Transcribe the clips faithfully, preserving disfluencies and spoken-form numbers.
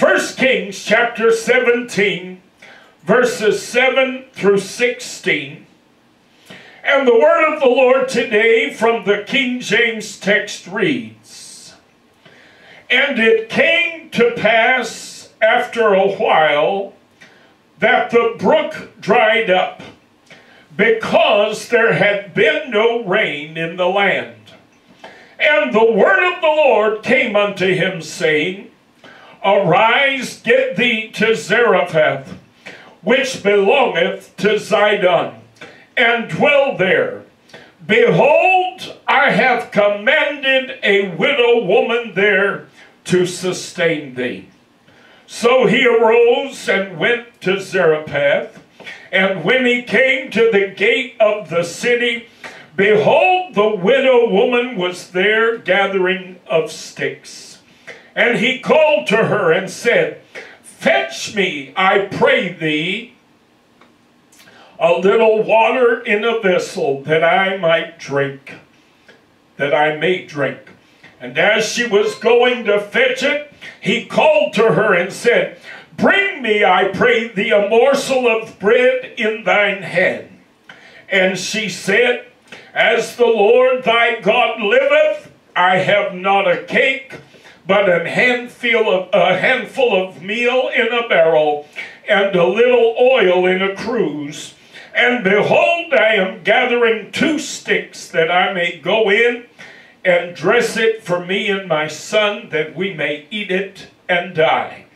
First Kings chapter seventeen, verses seven through sixteen. And the word of the Lord today from the King James text reads, And it came to pass after a while that the brook dried up, because there had been no rain in the land. And the word of the Lord came unto him, saying, Arise, get thee to Zarephath, which belongeth to Zidon, and dwell there. Behold, I have commanded a widow woman there to sustain thee. So he arose and went to Zarephath, and when he came to the gate of the city, behold, the widow woman was there gathering of sticks. And he called to her and said, Fetch me, I pray thee, a little water in a vessel, that I might drink, that I may drink. And as she was going to fetch it, he called to her and said, Bring me, I pray thee, a morsel of bread in thine hand. And she said, As the Lord thy God liveth, I have not a cake, but an handful of, a handful of meal in a barrel, and a little oil in a cruse. And behold, I am gathering two sticks, that I may go in and dress it for me and my son, that we may eat it and die.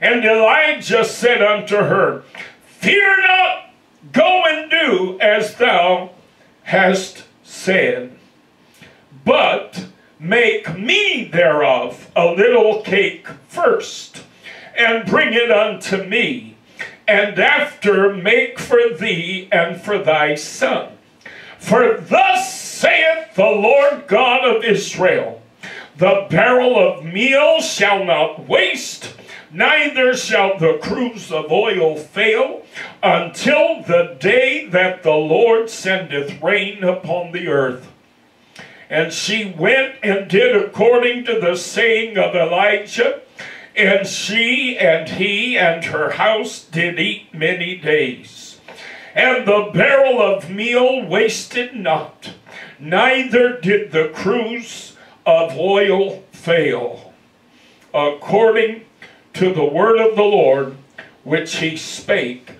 And Elijah said unto her, Fear not, go and do as thou hast said, but make me thereof a little cake first, and bring it unto me, and after make for thee and for thy son. For thus saith the Lord God of Israel, The barrel of meal shall not waste, neither shall the cruse of oil fail, until the day that the Lord sendeth rain upon the earth. And she went and did according to the saying of Elijah, and she and he and her house did eat many days. And the barrel of meal wasted not, neither did the cruse of oil fail, according to the word of the Lord, which he spake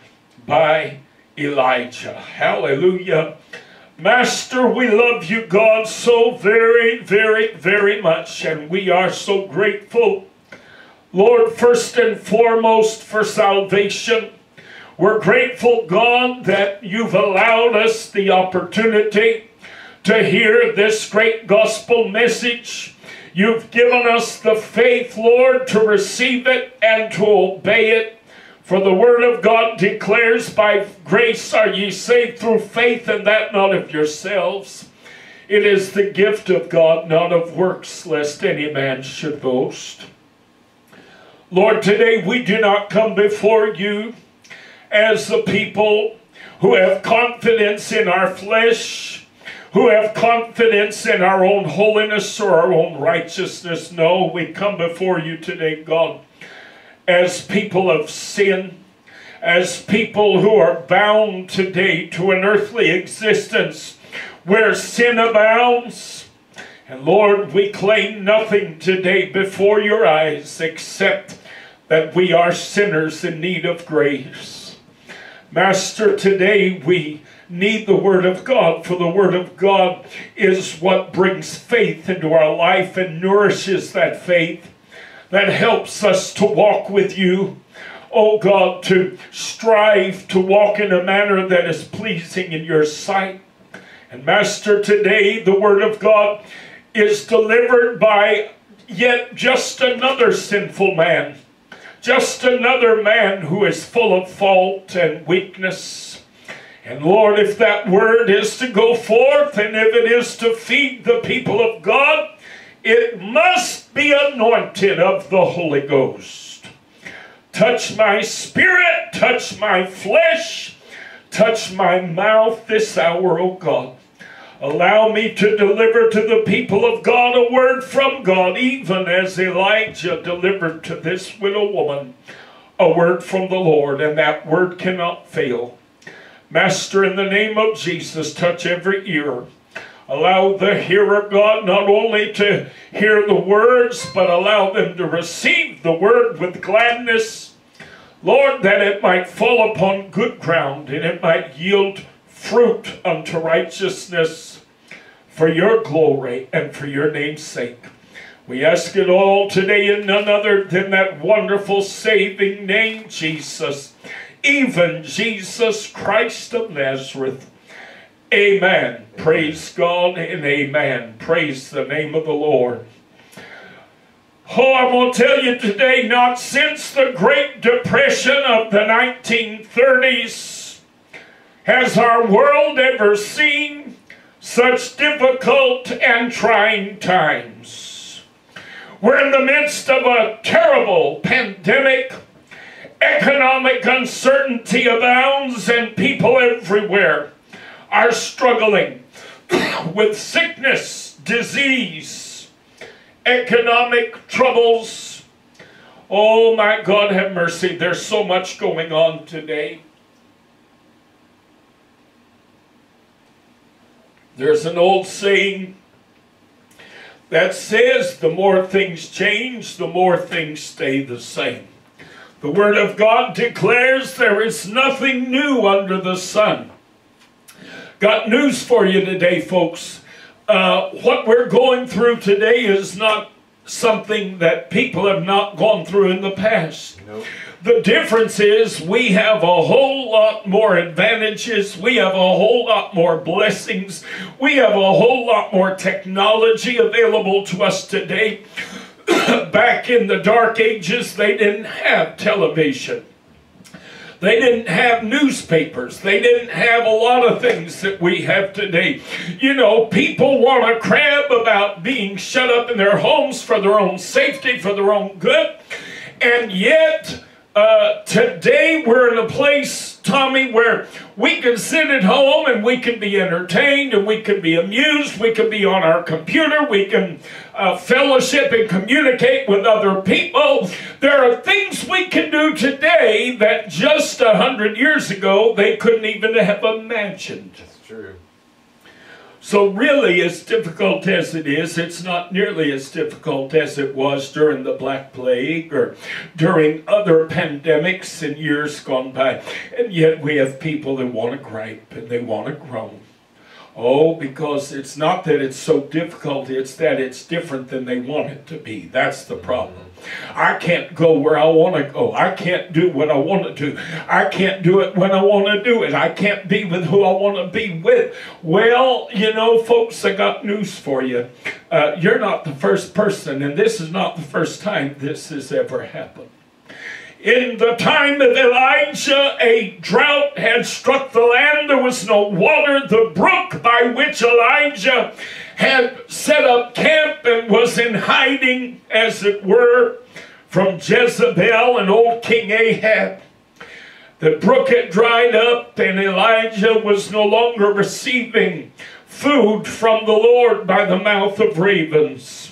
by Elijah. Hallelujah. Master, we love you, God, so very, very, very much, and we are so grateful. Lord, first and foremost for salvation, we're grateful, God, that you've allowed us the opportunity to hear this great gospel message. You've given us the faith, Lord, to receive it and to obey it. For the word of God declares, by grace are ye saved through faith, and that not of yourselves. It is the gift of God, not of works, lest any man should boast. Lord, today we do not come before you as the people who have confidence in our flesh, who have confidence in our own holiness or our own righteousness. No, we come before you today, God, as people of sin, as people who are bound today to an earthly existence where sin abounds. And Lord, we claim nothing today before your eyes except that we are sinners in need of grace. Master, today we need the word of God, for the word of God is what brings faith into our life and nourishes that faith, that helps us to walk with you, oh God, to strive to walk in a manner that is pleasing in your sight. And Master, today the word of God is delivered by yet just another sinful man, just another man who is full of fault and weakness. And Lord, if that word is to go forth, and if it is to feed the people of God, it must be anointed of the Holy Ghost. Touch my spirit, touch my flesh, touch my mouth this hour, O God. Allow me to deliver to the people of God a word from God, even as Elijah delivered to this widow woman a word from the Lord, and that word cannot fail. Master, in the name of Jesus, touch every ear. Allow the hearer, God, not only to hear the words, but allow them to receive the word with gladness. Lord, that it might fall upon good ground, and it might yield fruit unto righteousness for your glory and for your name's sake. We ask it all today in none other than that wonderful saving name, Jesus, even Jesus Christ of Nazareth. Amen. Praise God and amen. Praise the name of the Lord. Oh, I'm going to tell you today, not since the Great Depression of the nineteen thirties has our world ever seen such difficult and trying times. We're in the midst of a terrible pandemic. Economic uncertainty abounds, and people everywhere are struggling with sickness, disease, economic troubles. Oh my God, have mercy. There's so much going on today. There's an old saying that says the more things change, the more things stay the same. The Word of God declares there is nothing new under the sun. Got news for you today, folks. Uh, what we're going through today is not something that people have not gone through in the past. Nope. The difference is we have a whole lot more advantages. We have a whole lot more blessings. We have a whole lot more technology available to us today. Back in the dark ages, they didn't have television. They didn't have newspapers. They didn't have a lot of things that we have today. You know, people want to crab about being shut up in their homes for their own safety, for their own good. And yet, uh, today we're in a place, Tommy, where we can sit at home and we can be entertained and we can be amused. We can be on our computer. We can uh, fellowship and communicate with other people. There are things we can do today that just a hundred years ago they couldn't even have imagined. That's true. So really, as difficult as it is, it's not nearly as difficult as it was during the Black Plague or during other pandemics in years gone by. And yet we have people that want to gripe and they want to groan. Oh, because it's not that it's so difficult, it's that it's different than they want it to be. That's the problem. I can't go where I want to go. I can't do what I want to do. I can't do it when I want to do it. I can't be with who I want to be with. Well, you know, folks, I got news for you. Uh, you're not the first person, and this is not the first time this has ever happened. In the time of Elijah, a drought had struck the land. There was no water. The brook by which Elijah had set up camp and was in hiding, as it were, from Jezebel and old King Ahab. The brook had dried up, and Elijah was no longer receiving food from the Lord by the mouth of ravens.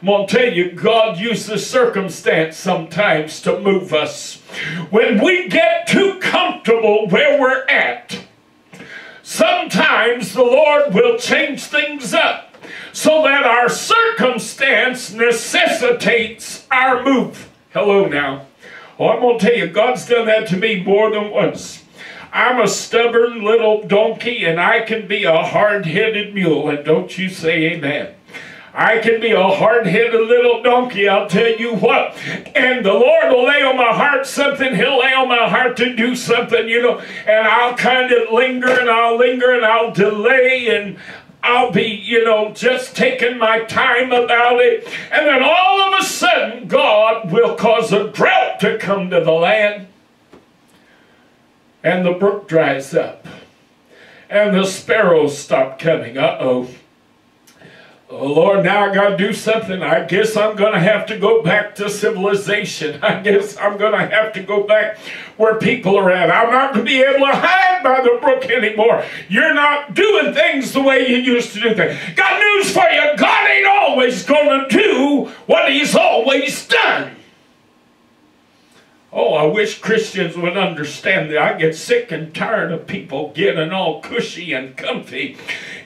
I'm going to tell you, God uses circumstance sometimes to move us. When we get too comfortable where we're at, sometimes the Lord will change things up so that our circumstance necessitates our move. Hello now. Well, I'm going to tell you, God's done that to me more than once. I'm a stubborn little donkey, and I can be a hard-headed mule, and don't you say amen. I can be a hard-headed little donkey, I'll tell you what. And the Lord will lay on my heart something. He'll lay on my heart to do something, you know. And I'll kind of linger and I'll linger and I'll delay and I'll be, you know, just taking my time about it. And then all of a sudden, God will cause a drought to come to the land. And the brook dries up. And the sparrows stop coming. Uh-oh. oh Lord, now I got to do something. I guess I'm going to have to go back to civilization. I guess I'm going to have to go back where people are at. I'm not going to be able to hide by the brook anymore. You're not doing things the way you used to do things. Got news for you. God ain't always going to do what he's always done. Oh, I wish Christians would understand that. I get sick and tired of people getting all cushy and comfy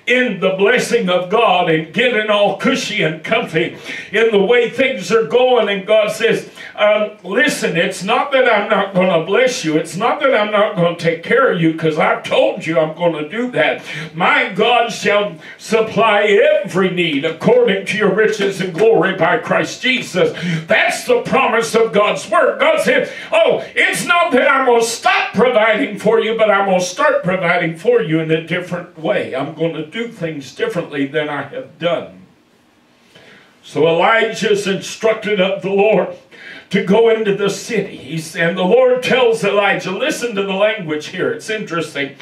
in the blessing of God and getting all cushy and comfy in the way things are going. And God says, um, listen, it's not that I'm not going to bless you. It's not that I'm not going to take care of you, because I told you I'm going to do that. My God shall supply every need according to your riches and glory by Christ Jesus. That's the promise of God's word. God said, oh, it's not that I'm going to stop providing for you, but I'm going to start providing for you in a different way. I'm going to do things differently than I have done. So Elijah is instructed of the Lord to go into the city. And the Lord tells Elijah, listen to the language here, it's interesting.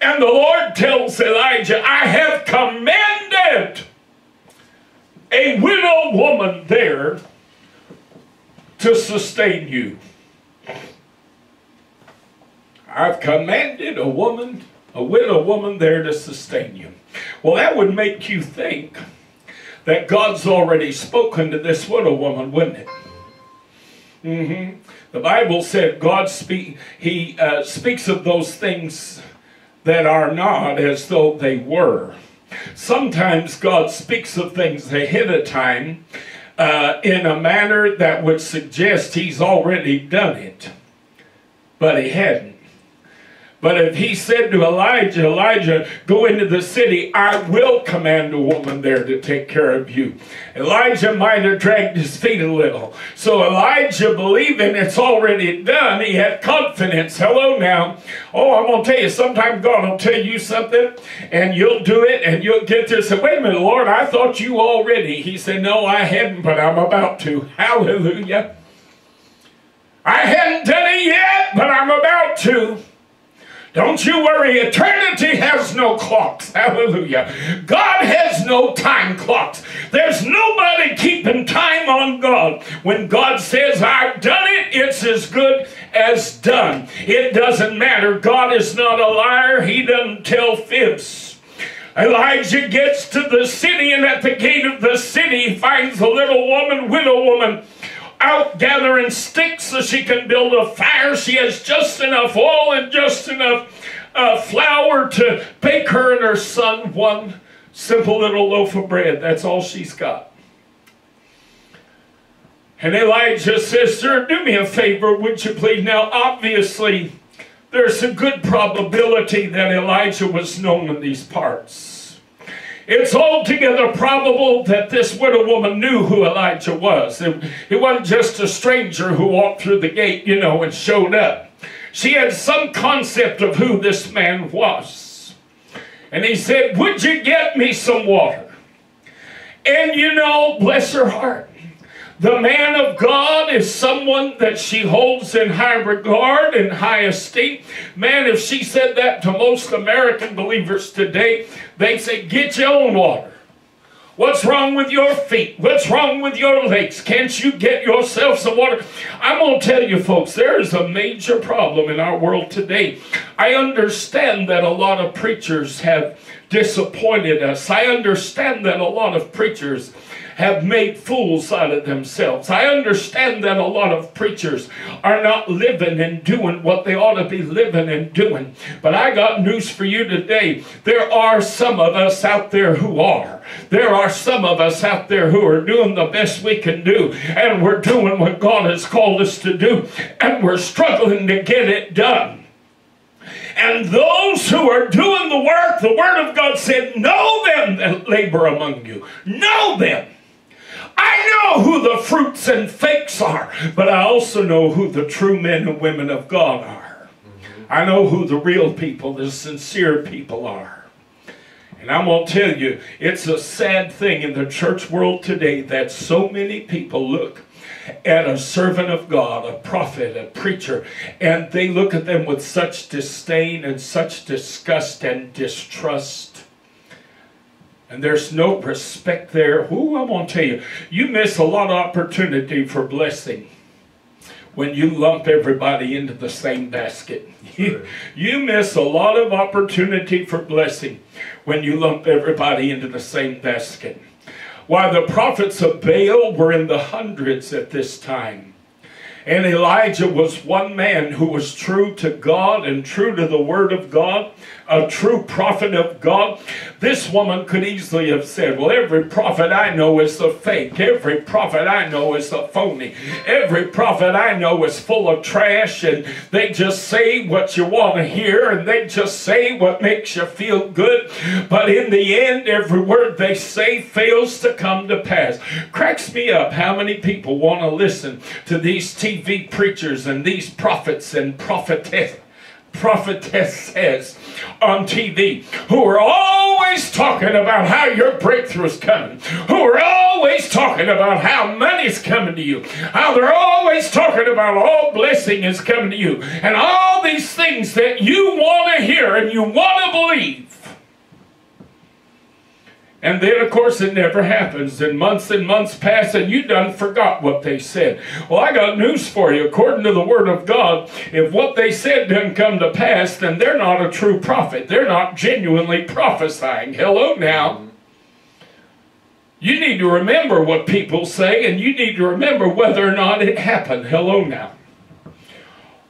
And the Lord tells Elijah, I have commanded a widow woman there to sustain you. I've commanded a woman, a widow woman there to sustain you. Well, that would make you think that God's already spoken to this widow woman, wouldn't it? Mm-hmm. The Bible said God speak, He uh, speaks of those things that are not as though they were. Sometimes God speaks of things ahead of time uh, in a manner that would suggest He's already done it, but He hadn't. But if he said to Elijah, Elijah, go into the city, I will command a woman there to take care of you. Elijah might have dragged his feet a little. So Elijah, believing it's already done, he had confidence. Hello now. Oh, I'm going to tell you, sometime God will tell you something, and you'll do it, and you'll get to say, wait a minute, Lord, I thought you already. He said, no, I hadn't, but I'm about to. Hallelujah. I hadn't done it yet, but I'm about to. Don't you worry, eternity has no clocks. Hallelujah. God has no time clocks. There's nobody keeping time on God. When God says, I've done it, it's as good as done. It doesn't matter. God is not a liar. He doesn't tell fibs. Elijah gets to the city, and at the gate of the city, he finds a little woman, widow woman, out gathering sticks so she can build a fire. She has just enough oil and just enough uh, flour to bake her and her son one simple little loaf of bread. That's all she's got. And Elijah says, sir, do me a favor, would you please? Now, obviously, there's a good probability that Elijah was known in these parts. It's altogether probable that this widow woman knew who Elijah was. It, it wasn't just a stranger who walked through the gate, you know, and showed up. She had some concept of who this man was. And he said, would you get me some water? And you know, bless her heart, the man of God is someone that she holds in high regard and high esteem. Man, if she said that to most American believers today, they say, get your own water. What's wrong with your feet? What's wrong with your legs? Can't you get yourself some water? I'm going to tell you, folks, there is a major problem in our world today. I understand that a lot of preachers have disappointed us. I understand that a lot of preachers have made fools out of themselves. I understand that a lot of preachers are not living and doing what they ought to be living and doing. But I got news for you today. There are some of us out there who are. There are some of us out there who are doing the best we can do. And we're doing what God has called us to do. And we're struggling to get it done. And those who are doing the work, the Word of God said, know them that labor among you. Know them. I know who the fruits and fakes are, but I also know who the true men and women of God are. I know who the real people, the sincere people are. And I'm going to tell you, it's a sad thing in the church world today that so many people look at a servant of God, a prophet, a preacher, and they look at them with such disdain and such disgust and distrust. And there's no respect there. Ooh, I'm going to tell you, you miss a lot of opportunity for blessing when you lump everybody into the same basket. You, you miss a lot of opportunity for blessing when you lump everybody into the same basket. Why, the prophets of Baal were in the hundreds at this time. And Elijah was one man who was true to God and true to the Word of God, a true prophet of God. This woman could easily have said, well, every prophet I know is a fake. Every prophet I know is a phony. Every prophet I know is full of trash, and they just say what you want to hear, and they just say what makes you feel good. But in the end, every word they say fails to come to pass. Cracks me up how many people want to listen to these teachers, T V preachers, and these prophets and prophetess, prophetesses on T V who are always talking about how your breakthrough's coming, who are always talking about how money's coming to you, how they're always talking about all blessing is coming to you, and all these things that you want to hear and you want to believe. And then, of course, it never happens. And months and months pass, and you done forgot what they said. Well, I got news for you. According to the Word of God, if what they said doesn't come to pass, then they're not a true prophet. They're not genuinely prophesying. Hello now. You need to remember what people say, and you need to remember whether or not it happened. Hello now.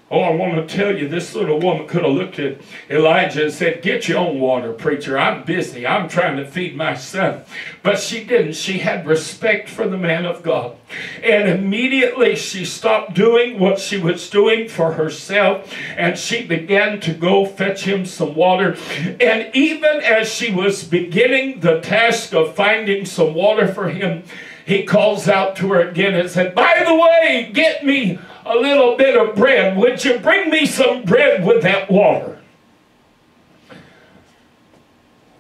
Oh, I want to tell you, this little woman could have looked at Elijah and said, get your own water, preacher. I'm busy. I'm trying to feed my son. But she didn't. She had respect for the man of God. And immediately she stopped doing what she was doing for herself, and she began to go fetch him some water. And even as she was beginning the task of finding some water for him, he calls out to her again and said, by the way, get me a little bit of bread. Would you bring me some bread with that water?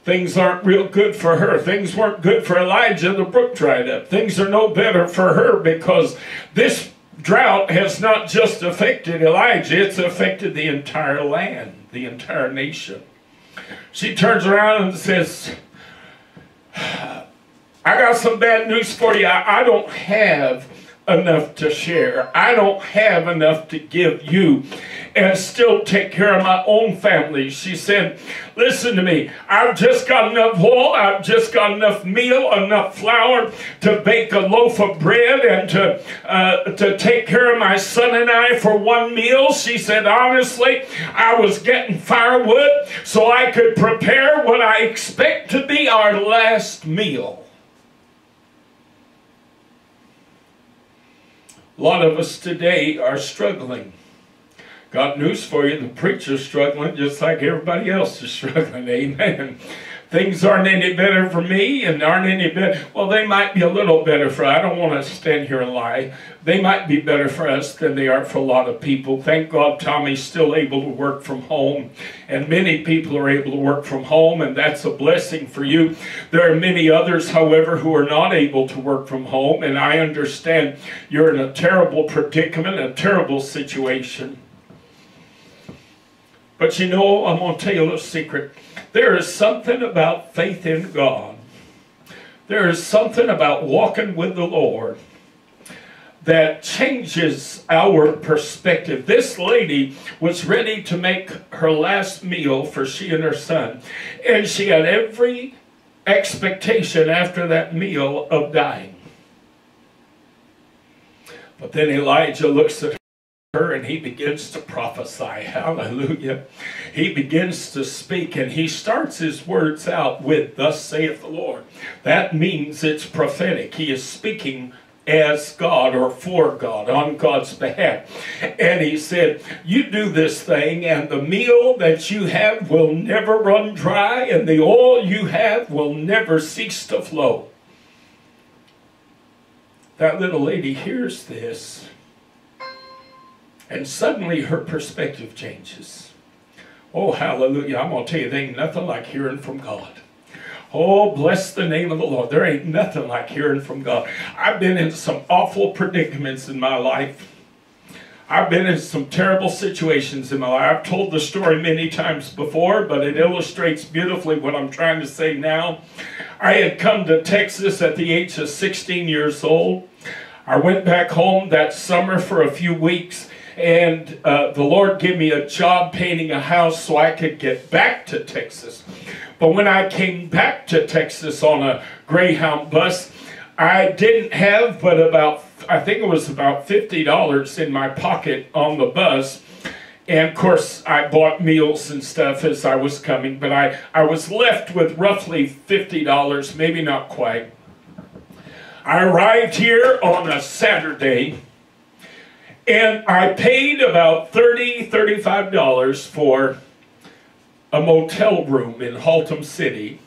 Things aren't real good for her. Things weren't good for Elijah. The brook dried up. Things are no better for her because this drought has not just affected Elijah. It's affected the entire land, the entire nation. She turns around and says, I got some bad news for you. I, I don't have enough to share. I don't have enough to give you and still take care of my own family. She said, listen to me. I've just got enough oil. I've just got enough meal, enough flour to bake a loaf of bread and to, uh, to take care of my son and I for one meal. She said, honestly, I was getting firewood so I could prepare what I expect to be our last meal. A lot of us today are struggling. Got news for you, the preacher's struggling just like everybody else is struggling, amen. Things aren't any better for me and aren't any better. Well, they might be a little better for, I don't want to stand here and lie. They might be better for us than they are for a lot of people. Thank God Tommy's still able to work from home. And many people are able to work from home, and that's a blessing for you. There are many others, however, who are not able to work from home. And I understand you're in a terrible predicament, a terrible situation. But you know, I'm going to tell you a little secret. There is something about faith in God. There is something about walking with the Lord that changes our perspective. This lady was ready to make her last meal for she and her son. And she had every expectation after that meal of dying. But then Elijah looks at her. And he begins to prophesy. Hallelujah. He begins to speak, and he starts his words out with, thus saith the Lord. That means it's prophetic. He is speaking as God or for God, on God's behalf. And he said, you do this thing, and the meal that you have will never run dry, and the oil you have will never cease to flow. That little lady hears this. And suddenly her perspective changes. Oh, hallelujah. I'm going to tell you, there ain't nothing like hearing from God. Oh, bless the name of the Lord. There ain't nothing like hearing from God. I've been in some awful predicaments in my life. I've been in some terrible situations in my life. I've told the story many times before, but it illustrates beautifully what I'm trying to say now. I had come to Texas at the age of sixteen years old. I went back home that summer for a few weeks, and uh, the Lord gave me a job painting a house so I could get back to Texas. But when I came back to Texas on a Greyhound bus, I didn't have but about, I think it was about fifty dollars in my pocket on the bus. And of course, I bought meals and stuff as I was coming, but I, I was left with roughly fifty dollars, maybe not quite. I arrived here on a Saturday, and I paid about thirty dollars, thirty-five dollars for a motel room in Haltom City.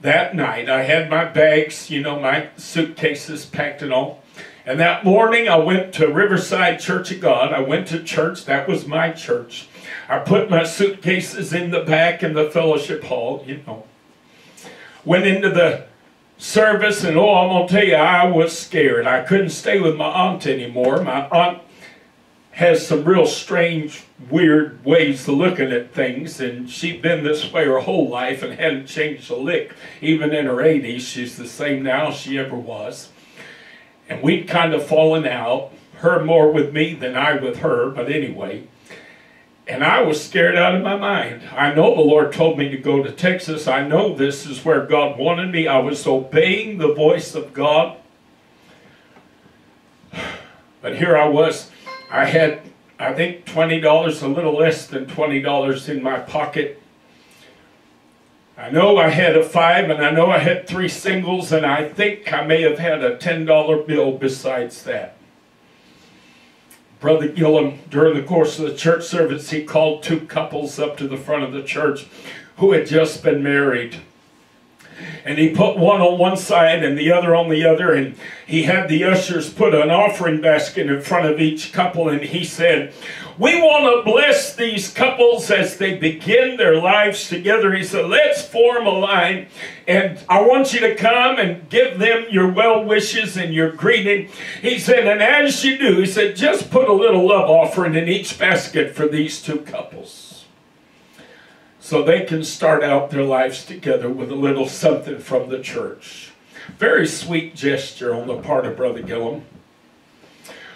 That night, I had my bags, you know, my suitcases packed and all. And that morning, I went to Riverside Church of God. I went to church. That was my church. I put my suitcases in the back in the fellowship hall, you know. Went into the service, and oh, I'm going to tell you, I was scared. I couldn't stay with my aunt anymore. My aunt has some real strange, weird ways of looking at things, and she'd been this way her whole life and hadn't changed a lick. Even in her eighties, she's the same now she ever was. And we'd kind of fallen out, her more with me than I with her, but anyway. And I was scared out of my mind. I know the Lord told me to go to Texas. I know this is where God wanted me. I was obeying the voice of God. But here I was. I had, I think, twenty dollars, a little less than twenty dollars in my pocket. I know I had a five, and I know I had three singles, and I think I may have had a ten dollar bill besides that. Brother Gillum, during the course of the church service, he called two couples up to the front of the church who had just been married. And he put one on one side and the other on the other, and he had the ushers put an offering basket in front of each couple, and he said, "We want to bless these couples as they begin their lives together." He said, "Let's form a line, and I want you to come and give them your well wishes and your greeting." He said, "And as you do," he said, "just put a little love offering in each basket for these two couples so they can start out their lives together with a little something from the church." Very sweet gesture on the part of Brother Gillum.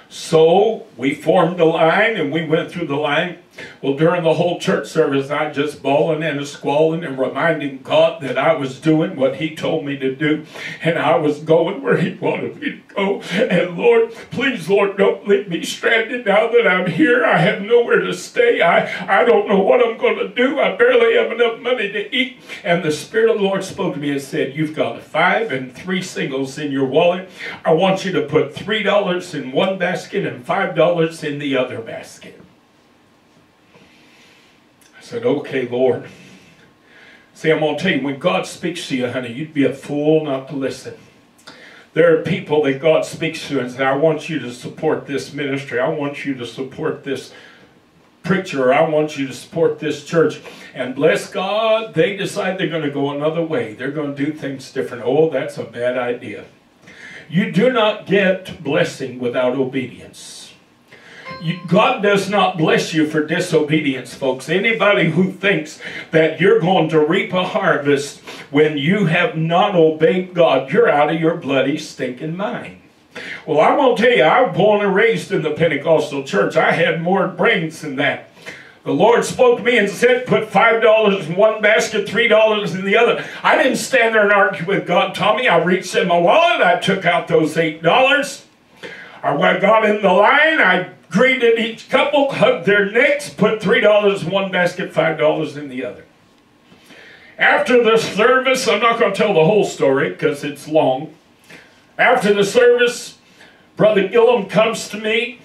So we formed a line, and we went through the line. Well, during the whole church service, I just bawling and squalling and reminding God that I was doing what He told me to do, and I was going where He wanted me to go. And Lord, please, Lord, don't leave me stranded now that I'm here. I have nowhere to stay. I, I don't know what I'm going to do. I barely have enough money to eat. And the Spirit of the Lord spoke to me and said, "You've got a five and three singles in your wallet. I want you to put three dollars in one basket and five dollars in the other basket." I said, "Okay, Lord." See, I'm going to tell you, when God speaks to you, honey, you'd be a fool not to listen. There are people that God speaks to and says, "I want you to support this ministry. I want you to support this preacher. I want you to support this church." And bless God, they decide they're going to go another way. They're going to do things different. Oh, that's a bad idea. You do not get blessing without obedience. You, God does not bless you for disobedience, folks. Anybody who thinks that you're going to reap a harvest when you have not obeyed God, you're out of your bloody stinking mind. Well, I'm going to tell you, I was born and raised in the Pentecostal church. I had more brains than that. The Lord spoke to me and said, "Put five dollars in one basket, three dollars in the other." I didn't stand there and argue with God, Tommy. I reached in my wallet. I took out those eight dollars. I got in the line. I greeted each couple, hugged their necks, put three dollars in one basket, five dollars in the other. After the service, I'm not going to tell the whole story because it's long. After the service, Brother Gillum comes to me.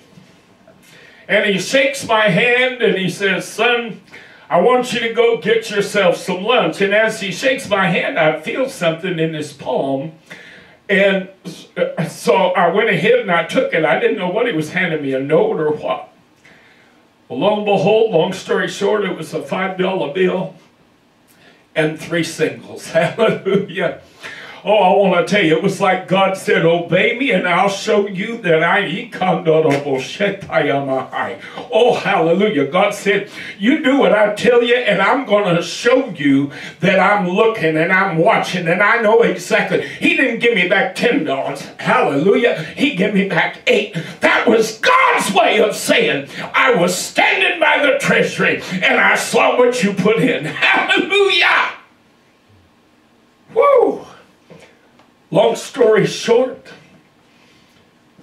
And he shakes my hand and he says, "Son, I want you to go get yourself some lunch." And as he shakes my hand, I feel something in his palm. And so I went ahead and I took it. I didn't know what he was handing me, a note or what. Well, lo and behold, long story short, it was a five dollar bill and three singles. Hallelujah. Oh, I want to tell you, it was like God said, obey me and I'll show you that I eat. Oh, hallelujah. God said, you do what I tell you and I'm going to show you that I'm looking and I'm watching and I know exactly. He didn't give me back ten dollars. Hallelujah. He gave me back eight. That was God's way of saying, I was standing by the treasury and I saw what you put in. Hallelujah. Woo! Long story short,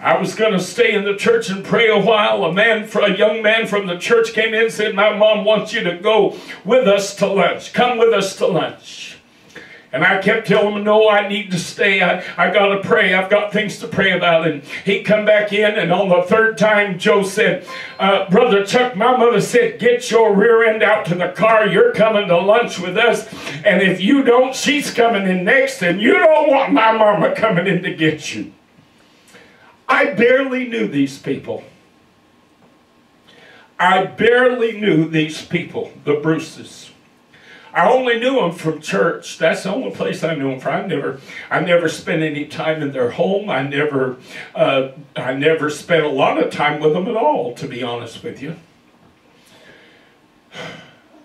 I was going to stay in the church and pray a while. A man, a young man from the church came in and said, my mom wants you to go with us to lunch. Come with us to lunch. And I kept telling him, no, I need to stay. I, I got to pray. I've got things to pray about. And he come back in, and on the third time, Joe said, uh, Brother Chuck, my mother said, get your rear end out to the car. You're coming to lunch with us. And if you don't, she's coming in next, and you don't want my mama coming in to get you. I barely knew these people. I barely knew these people, the Bruces. I only knew them from church. That's the only place I knew them from. I never, I never spent any time in their home. I never, uh, I never spent a lot of time with them at all, to be honest with you.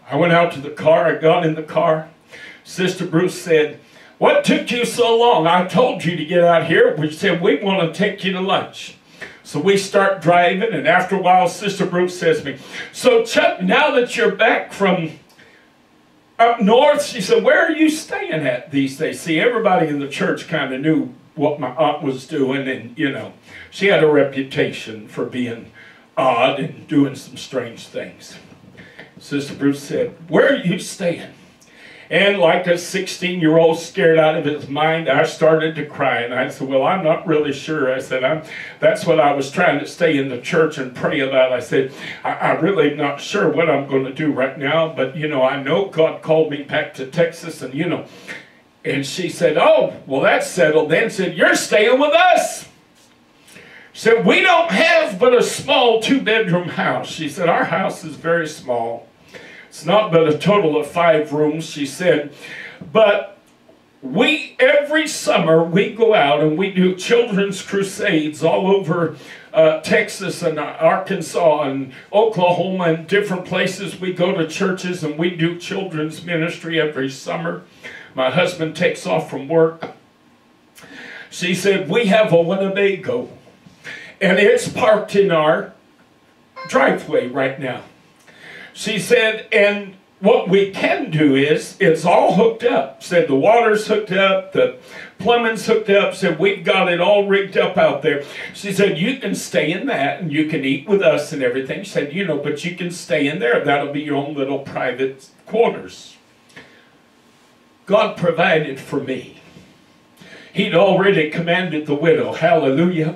I went out to the car. I got in the car. Sister Bruce said, what took you so long? I told you to get out here. We said, we want to take you to lunch. So we start driving, and after a while, Sister Bruce says to me, so Chuck, now that you're back from up north, she said, where are you staying at these days? See, everybody in the church kind of knew what my aunt was doing, and, you know, she had a reputation for being odd and doing some strange things. Sister Bruce said, where are you staying? And like a sixteen-year-old scared out of his mind, I started to cry. And I said, well, I'm not really sure. I said, I'm, that's what I was trying to stay in the church and pray about. I said, I, I'm really not sure what I'm going to do right now. But, you know, I know God called me back to Texas. And, you know, and she said, oh, well, that's settled then. Said, you're staying with us. She said, we don't have but a small two-bedroom house. She said, our house is very small. It's not but a total of five rooms, she said. But we, every summer, we go out and we do children's crusades all over uh, Texas and Arkansas and Oklahoma and different places. We go to churches and we do children's ministry every summer. My husband takes off from work. She said, we have a Winnebago. And it's parked in our driveway right now. She said, and what we can do is, it's all hooked up. Said the water's hooked up, the plumbing's hooked up. Said we've got it all rigged up out there. She said, you can stay in that and you can eat with us and everything. She said, you know, but you can stay in there. That'll be your own little private quarters. God provided for me. He'd already commanded the widow. Hallelujah.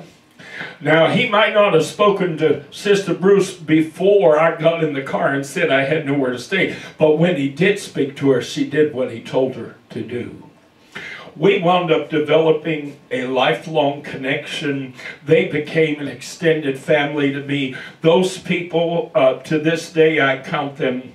Now, he might not have spoken to Sister Bruce before I got in the car and said I had nowhere to stay. But when he did speak to her, she did what he told her to do. We wound up developing a lifelong connection. They became an extended family to me. Those people, uh, to this day, I count them,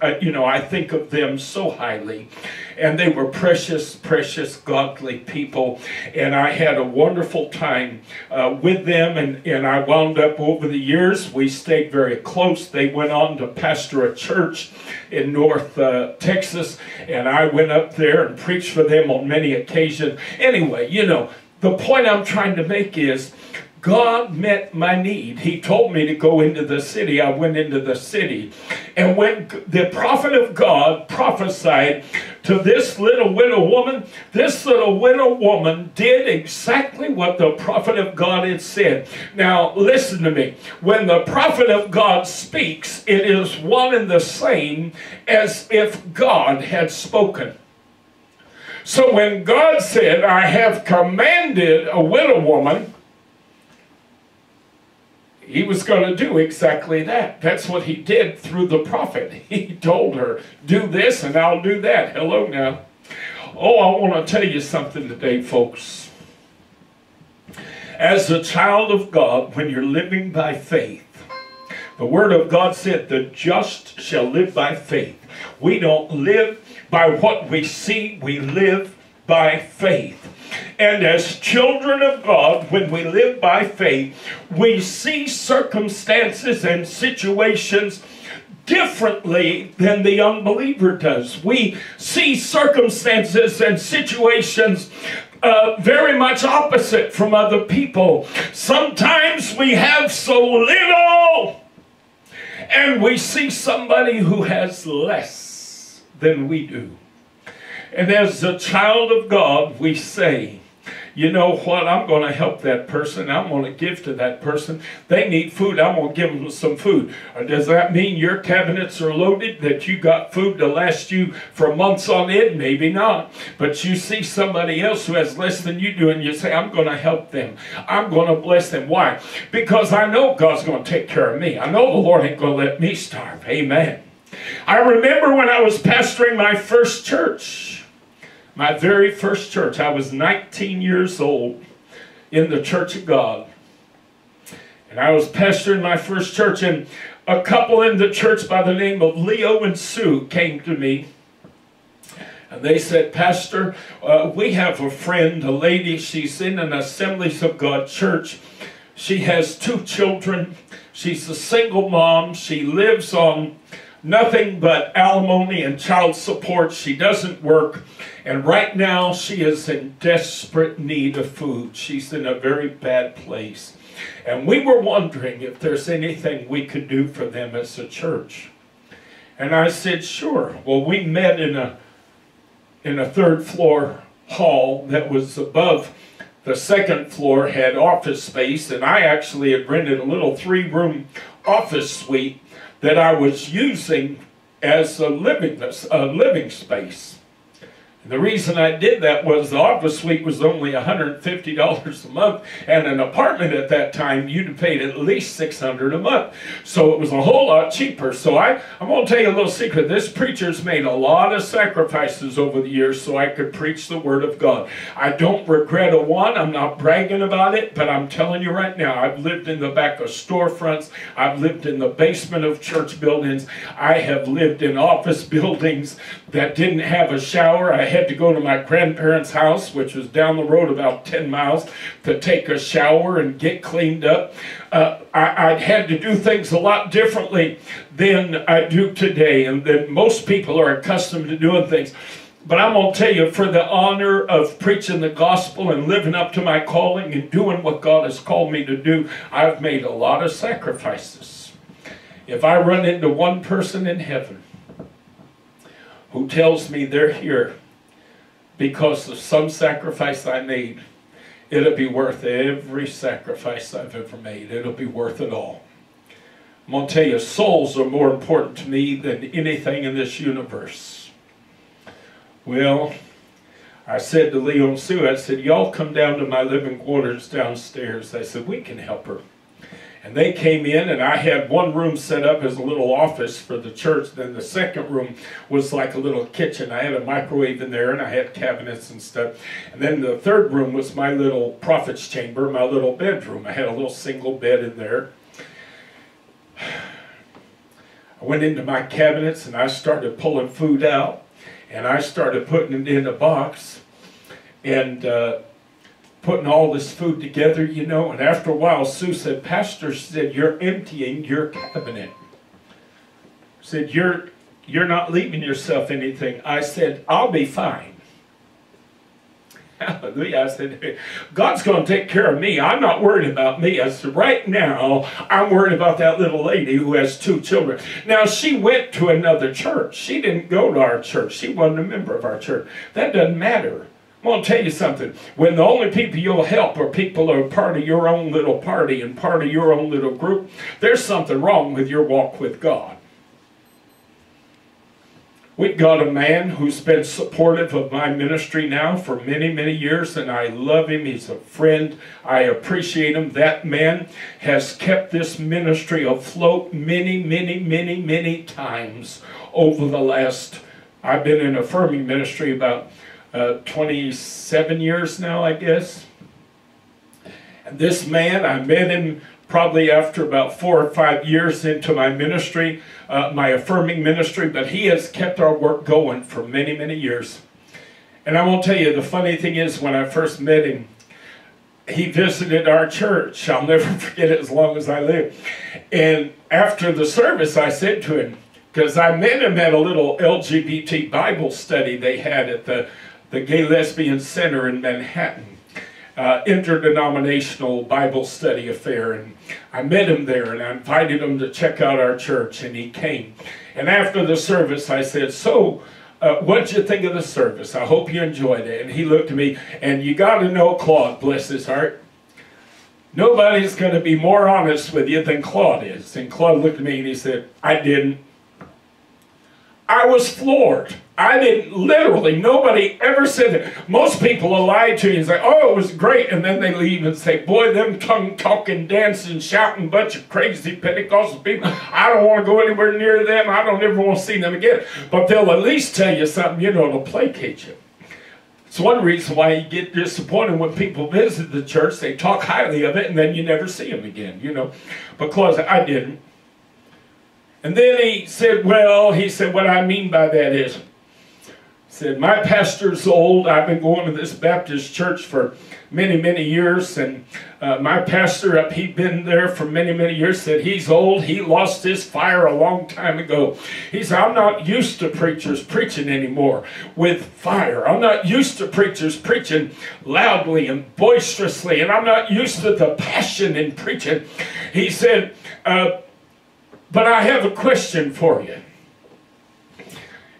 uh, you know, I think of them so highly. And they were precious, precious, godly people. And I had a wonderful time uh, with them. And, and I wound up over the years. We stayed very close. They went on to pastor a church in North uh, Texas. And I went up there and preached for them on many occasions. Anyway, you know, the point I'm trying to make is, God met my need. He told me to go into the city. I went into the city. And when the prophet of God prophesied to this little widow woman, this little widow woman did exactly what the prophet of God had said. Now, listen to me. When the prophet of God speaks, it is one and the same as if God had spoken. So when God said, I have commanded a widow woman, he was going to do exactly that. That's what he did through the prophet. He told her, do this and I'll do that. Hello now. Oh, I want to tell you something today, folks. As a child of God, when you're living by faith, the Word of God said, the just shall live by faith. We don't live by what we see. We live by faith. by faith. And as children of God, when we live by faith, we see circumstances and situations differently than the unbeliever does. We see circumstances and situations Uh, very much opposite from other people. Sometimes we have so little and we see somebody who has less than we do. And as a child of God, we say, you know what, I'm going to help that person. I'm going to give to that person. They need food. I'm going to give them some food. Or does that mean your cabinets are loaded, that you got food to last you for months on end? Maybe not. But you see somebody else who has less than you do, and you say, I'm going to help them. I'm going to bless them. Why? Because I know God's going to take care of me. I know the Lord ain't going to let me starve. Amen. I remember when I was pastoring my first church. My very first church, I was nineteen years old in the Church of God. And I was pastoring my first church, and a couple in the church by the name of Leo and Sue came to me. And they said, Pastor, uh, we have a friend, a lady, she's in an Assemblies of God church. She has two children. She's a single mom. She lives on nothing but alimony and child support. She doesn't work. And right now she is in desperate need of food. She's in a very bad place. And we were wondering if there's anything we could do for them as a church. And I said, sure. Well, we met in a, in a third floor hall that was above the second floor, had office space. And I actually had rented a little three-room office suite that I was using as a living, a living space. The reason I did that was the office suite was only one hundred fifty dollars a month, and an apartment at that time, you'd paid at least six hundred dollars a month. So it was a whole lot cheaper. So I, I'm going to tell you a little secret. This preacher's made a lot of sacrifices over the years so I could preach the Word of God. I don't regret a one. I'm not bragging about it, but I'm telling you right now, I've lived in the back of storefronts. I've lived in the basement of church buildings. I have lived in office buildings that didn't have a shower. I had to go to my grandparents' house, which was down the road about ten miles, to take a shower and get cleaned up. Uh, I, I had to do things a lot differently than I do today, and that most people are accustomed to doing things. But I'm going to tell you, for the honor of preaching the gospel and living up to my calling and doing what God has called me to do, I've made a lot of sacrifices. If I run into one person in heaven who tells me they're here because of some sacrifice I made, it'll be worth every sacrifice I've ever made. It'll be worth it all. I'm going to tell you, souls are more important to me than anything in this universe. Well, I said to Leo and Sue, I said, y'all come down to my living quarters downstairs. I said, we can help her. And they came in, and I had one room set up as a little office for the church. Then the second room was like a little kitchen. I had a microwave in there, and I had cabinets and stuff. And then the third room was my little prophet's chamber, my little bedroom. I had a little single bed in there. I went into my cabinets, and I started pulling food out. And I started putting it in a box. And Uh, putting all this food together, you know, and after a while, Sue said, Pastor, she said, you're emptying your cabinet. She said, you're, you're not leaving yourself anything. I said, I'll be fine. Hallelujah. I said, God's going to take care of me. I'm not worried about me. I said, right now, I'm worried about that little lady who has two children. Now, she went to another church. She didn't go to our church. She wasn't a member of our church. That doesn't matter. I'm going to tell you something. When the only people you'll help are people who are part of your own little party and part of your own little group, there's something wrong with your walk with God. We've got a man who's been supportive of my ministry now for many, many years, and I love him. He's a friend. I appreciate him. That man has kept this ministry afloat many, many, many, many times over the last, I've been in affirming ministry about Uh, twenty-seven years now, I guess. And this man, I met him probably after about four or five years into my ministry, uh, my affirming ministry, but he has kept our work going for many, many years. And I won't tell you, the funny thing is, when I first met him, he visited our church. I'll never forget it as long as I live. And after the service, I said to him, because I met him at a little L G B T Bible study they had at the, the Gay Lesbian Center in Manhattan, uh, interdenominational Bible study affair. And I met him there, and I invited him to check out our church, and he came. And after the service, I said, so, Uh, what did you think of the service? I hope you enjoyed it. And he looked at me, and you got to know Claude, bless his heart. Nobody's going to be more honest with you than Claude is. And Claude looked at me and he said, I didn't. I was floored. I didn't, literally, nobody ever said that. Most people will lie to you and say, oh, it was great. And then they leave and say, boy, them tongue-talking, dancing, shouting, bunch of crazy Pentecostal people. I don't want to go anywhere near them. I don't ever want to see them again. But they'll at least tell you something, you know, to placate you. It's one reason why you get disappointed when people visit the church. They talk highly of it, and then you never see them again, you know. But Claude said, I didn't. And then he said, well, he said, what I mean by that is, said, my pastor's old. I've been going to this Baptist church for many, many years. And uh, my pastor, up, he'd been there for many, many years, said he's old. He lost his fire a long time ago. He said, I'm not used to preachers preaching anymore with fire. I'm not used to preachers preaching loudly and boisterously. And I'm not used to the passion in preaching. He said, uh, but I have a question for you.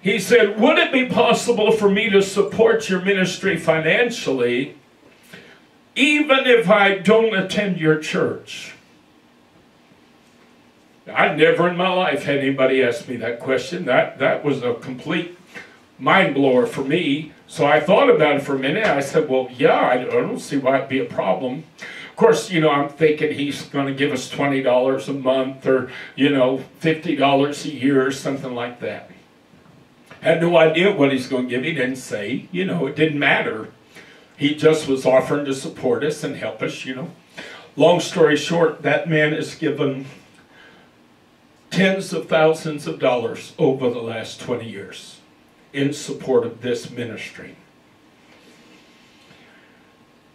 He said, would it be possible for me to support your ministry financially even if I don't attend your church? I never in my life had anybody ask me that question. That, that was a complete mind blower for me. So I thought about it for a minute. I said, well, yeah, I don't see why it'd be a problem. Of course, you know, I'm thinking he's going to give us twenty dollars a month or, you know, fifty dollars a year or something like that. Had no idea what he's going to give. He didn't say. You know, it didn't matter. He just was offering to support us and help us, you know. Long story short, that man has given tens of thousands of dollars over the last twenty years in support of this ministry.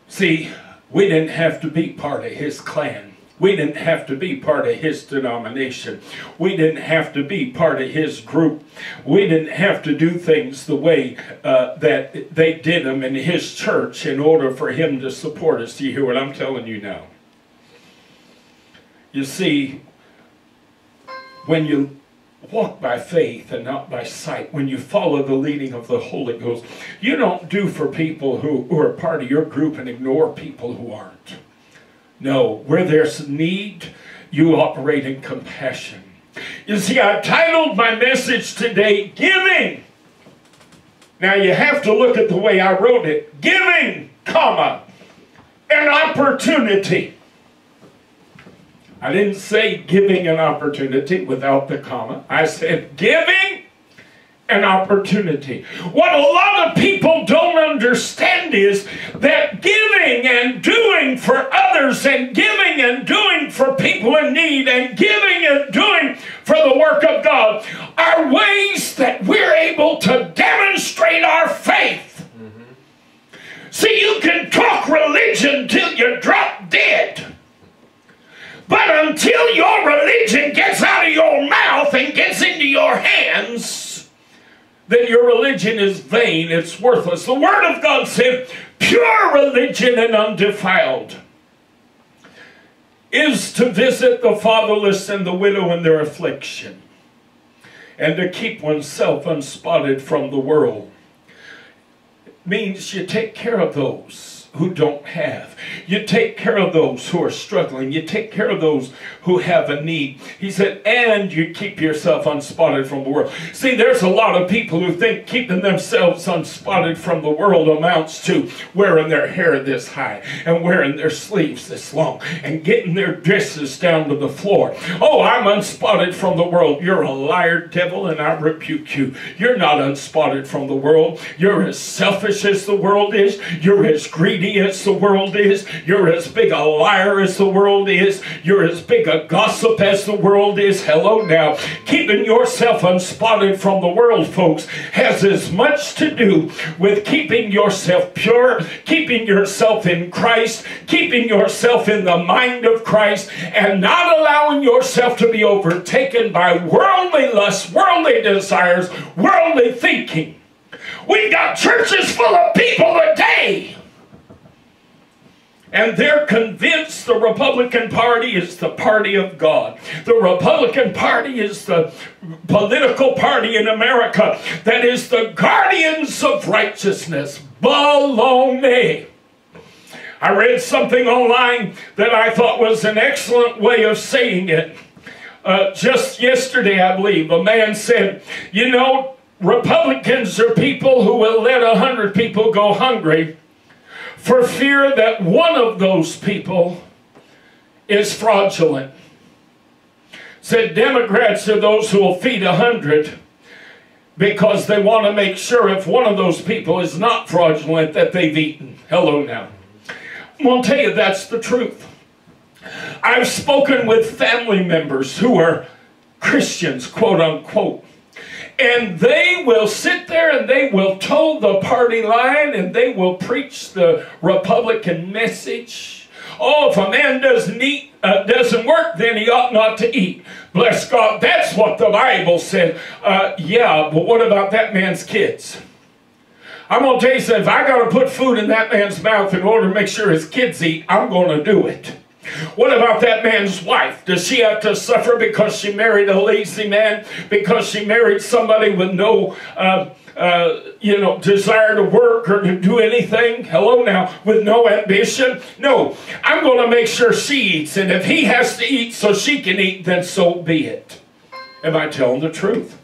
See, we didn't have to be part of his clan. We didn't have to be part of his denomination. We didn't have to be part of his group. We didn't have to do things the way uh, that they did them in his church in order for him to support us. Do you hear what I'm telling you now? You see, when you walk by faith and not by sight, when you follow the leading of the Holy Ghost, you don't do for people who, who are part of your group and ignore people who aren't. No, where there's need, you operate in compassion. You see, I titled my message today, Giving. Now, you have to look at the way I wrote it. Giving, comma, an opportunity. I didn't say giving an opportunity without the comma. I said giving an opportunity. What a lot of people don't understand is that giving and doing for others and giving and doing for people in need and giving and doing for the work of God are ways that we're able to demonstrate our faith. Mm-hmm. See, you can talk religion till you drop dead. But until your religion gets out of your mouth and gets into your hands, then your religion is vain, it's worthless. The Word of God said, pure religion and undefiled is to visit the fatherless and the widow in their affliction, and to keep oneself unspotted from the world. It means you take care of those who don't have. You take care of those who are struggling. You take care of those who have a need. He said, and you keep yourself unspotted from the world. See, there's a lot of people who think keeping themselves unspotted from the world amounts to wearing their hair this high and wearing their sleeves this long and getting their dresses down to the floor. Oh, I'm unspotted from the world. You're a liar, devil, and I rebuke you. You're not unspotted from the world. You're as selfish as the world is. You're as greedy me as the world is. You're as big a liar as the world is. You're as big a gossip as the world is. Hello now. Keeping yourself unspotted from the world, folks, has as much to do with keeping yourself pure, keeping yourself in Christ, keeping yourself in the mind of Christ, and not allowing yourself to be overtaken by worldly lusts, worldly desires, worldly thinking. We've got churches full of people today, and they're convinced the Republican Party is the party of God. The Republican Party is the political party in America that is the guardians of righteousness. Baloney. I read something online that I thought was an excellent way of saying it. Uh, just yesterday, I believe, a man said, you know, Republicans are people who will let a hundred people go hungry for fear that one of those people is fraudulent. Said Democrats are those who will feed a hundred because they want to make sure if one of those people is not fraudulent that they've eaten. Hello now. I'm going to tell you that's the truth. I've spoken with family members who are Christians, quote unquote. And they will sit there and they will toe the party line and they will preach the Republican message. Oh, if a man doesn't eat, uh, doesn't work, then he ought not to eat. Bless God, that's what the Bible said. Uh, yeah, but what about that man's kids? I'm going to tell you something. If I got to put food in that man's mouth in order to make sure his kids eat, I'm going to do it. What about that man's wife? Does she have to suffer because she married a lazy man? Because she married somebody with no, uh, uh, you know, desire to work or to do anything? Hello now, with no ambition? No, I'm going to make sure she eats. And if he has to eat so she can eat, then so be it. Am I telling the truth?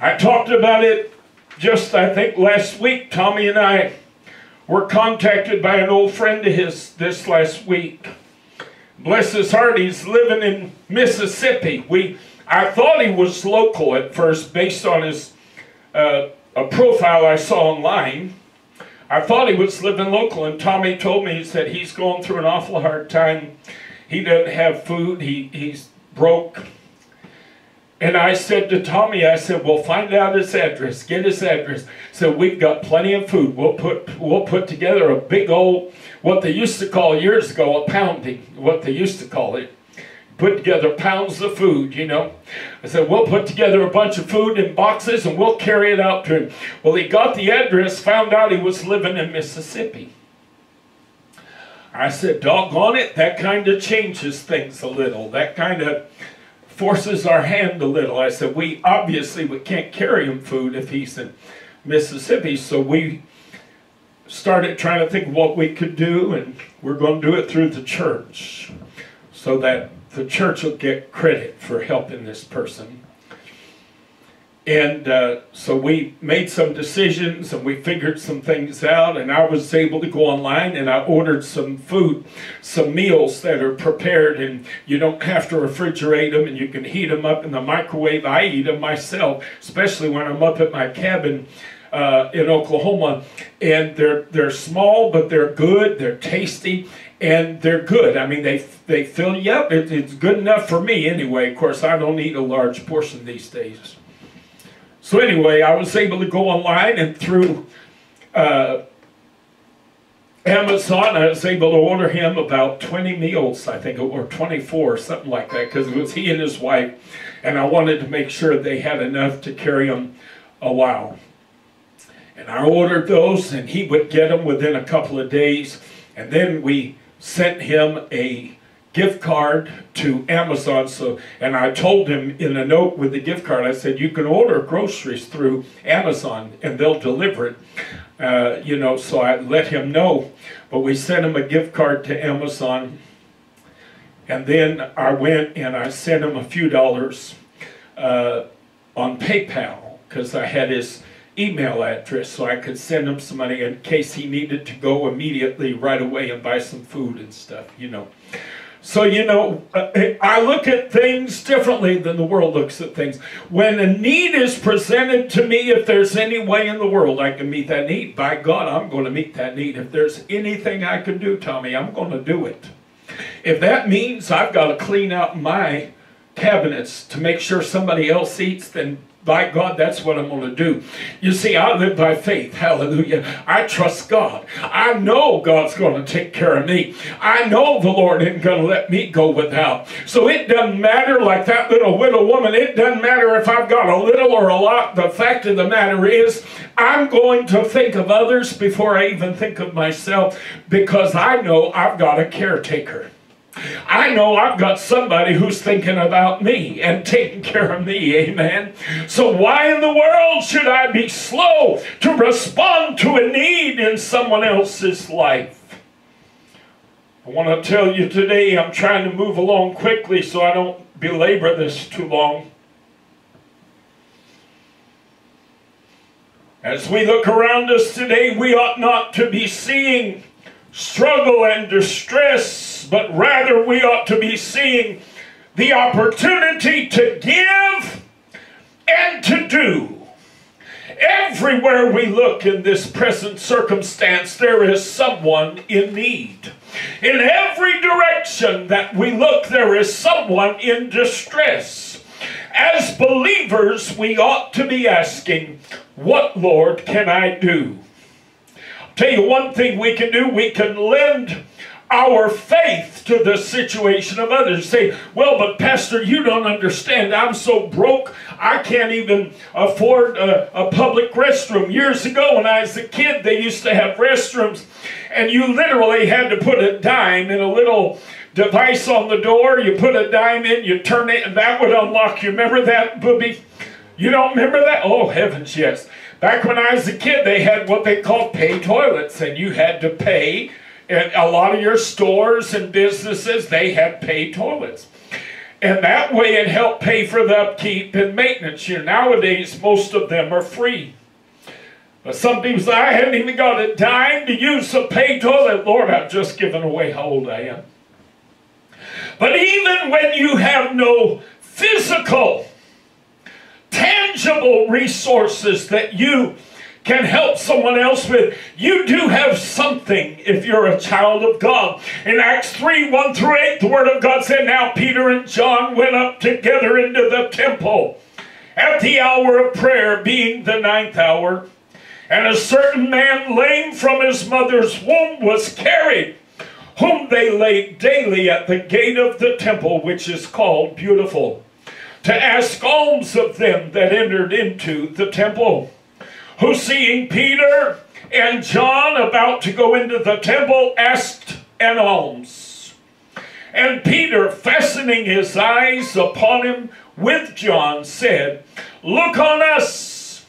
I talked about it just, I think, last week. Tommy and I were contacted by an old friend of his this last week. Bless his heart, he's living in Mississippi. We, I thought he was local at first based on his uh, a profile I saw online. I thought he was living local, and Tommy told me that he's going through an awful hard time. He doesn't have food, he, he's broke. And I said to Tommy, I said, well, find out his address, get his address. So we've got plenty of food. We'll put, we'll put together a big old, what they used to call years ago, a pounding, what they used to call it. Put together pounds of food, you know. I said, we'll put together a bunch of food in boxes and we'll carry it out to him. Well, he got the address, found out he was living in Mississippi. I said, doggone it, that kind of changes things a little. That kind of forces our hand a little. I said, we obviously we can't carry him food if he's in Mississippi. So we started trying to think of what we could do, and we're going to do it through the church so that the church will get credit for helping this person. And uh, so we made some decisions and we figured some things out, and I was able to go online and I ordered some food, some meals that are prepared and you don't have to refrigerate them and you can heat them up in the microwave. I eat them myself, especially when I'm up at my cabin uh, in Oklahoma. And they're, they're small, but they're good, they're tasty. And they're good. I mean, they they fill you up. It, it's good enough for me anyway. Of course, I don't eat a large portion these days. So anyway, I was able to go online and through uh, Amazon, I was able to order him about twenty meals, I think, or twenty-four, something like that, because it was he and his wife, and I wanted to make sure they had enough to carry him a while. And I ordered those, and he would get them within a couple of days, and then we sent him a gift card to Amazon. So, and I told him in a note with the gift card, I said, you can order groceries through Amazon and they'll deliver it. Uh, you know, so I let him know. But we sent him a gift card to Amazon. And then I went and I sent him a few dollars uh, on PayPal because I had his email address so I could send him some money in case he needed to go immediately right away and buy some food and stuff, you know. So, you know, I look at things differently than the world looks at things. When a need is presented to me, if there's any way in the world I can meet that need, by God, I'm going to meet that need. If there's anything I can do, Tommy, I'm going to do it. If that means I've got to clean out my cabinets to make sure somebody else eats, then by God, that's what I'm going to do. You see, I live by faith. Hallelujah. I trust God. I know God's going to take care of me. I know the Lord isn't going to let me go without. So it doesn't matter, like that little widow woman, it doesn't matter if I've got a little or a lot. The fact of the matter is, I'm going to think of others before I even think of myself, because I know I've got a caretaker. I know I've got somebody who's thinking about me and taking care of me, amen? So why in the world should I be slow to respond to a need in someone else's life? I want to tell you today, I'm trying to move along quickly so I don't belabor this too long. As we look around us today, we ought not to be seeing struggle and distress, but rather we ought to be seeing the opportunity to give and to do. Everywhere we look in this present circumstance, there is someone in need. In every direction that we look, there is someone in distress. As believers, we ought to be asking, what, Lord, can I do? Tell you one thing we can do, we can lend our faith to the situation of others. Say, well, but Pastor, you don't understand. I'm so broke, I can't even afford a, a public restroom. Years ago, when I was a kid, they used to have restrooms, and you literally had to put a dime in a little device on the door. You put a dime in, you turn it, and that would unlock you. Remember that, Booby? You don't remember that? Oh, heavens, yes. Back when I was a kid, they had what they called pay toilets, and you had to pay. And a lot of your stores and businesses, they had pay toilets. And that way it helped pay for the upkeep and maintenance. You know, nowadays, most of them are free. But some people say, I haven't even got a dime to use a pay toilet. Lord, I've just given away how old I am. But even when you have no physical, tangible resources that you can help someone else with, you do have something if you're a child of God. In Acts three, one through eight, the Word of God said, now Peter and John went up together into the temple at the hour of prayer, being the ninth hour. And a certain man lame from his mother's womb was carried, whom they laid daily at the gate of the temple, which is called Beautiful, to ask alms of them that entered into the temple. Who, seeing Peter and John about to go into the temple, asked an alms. And Peter, fastening his eyes upon him with John, said, look on us.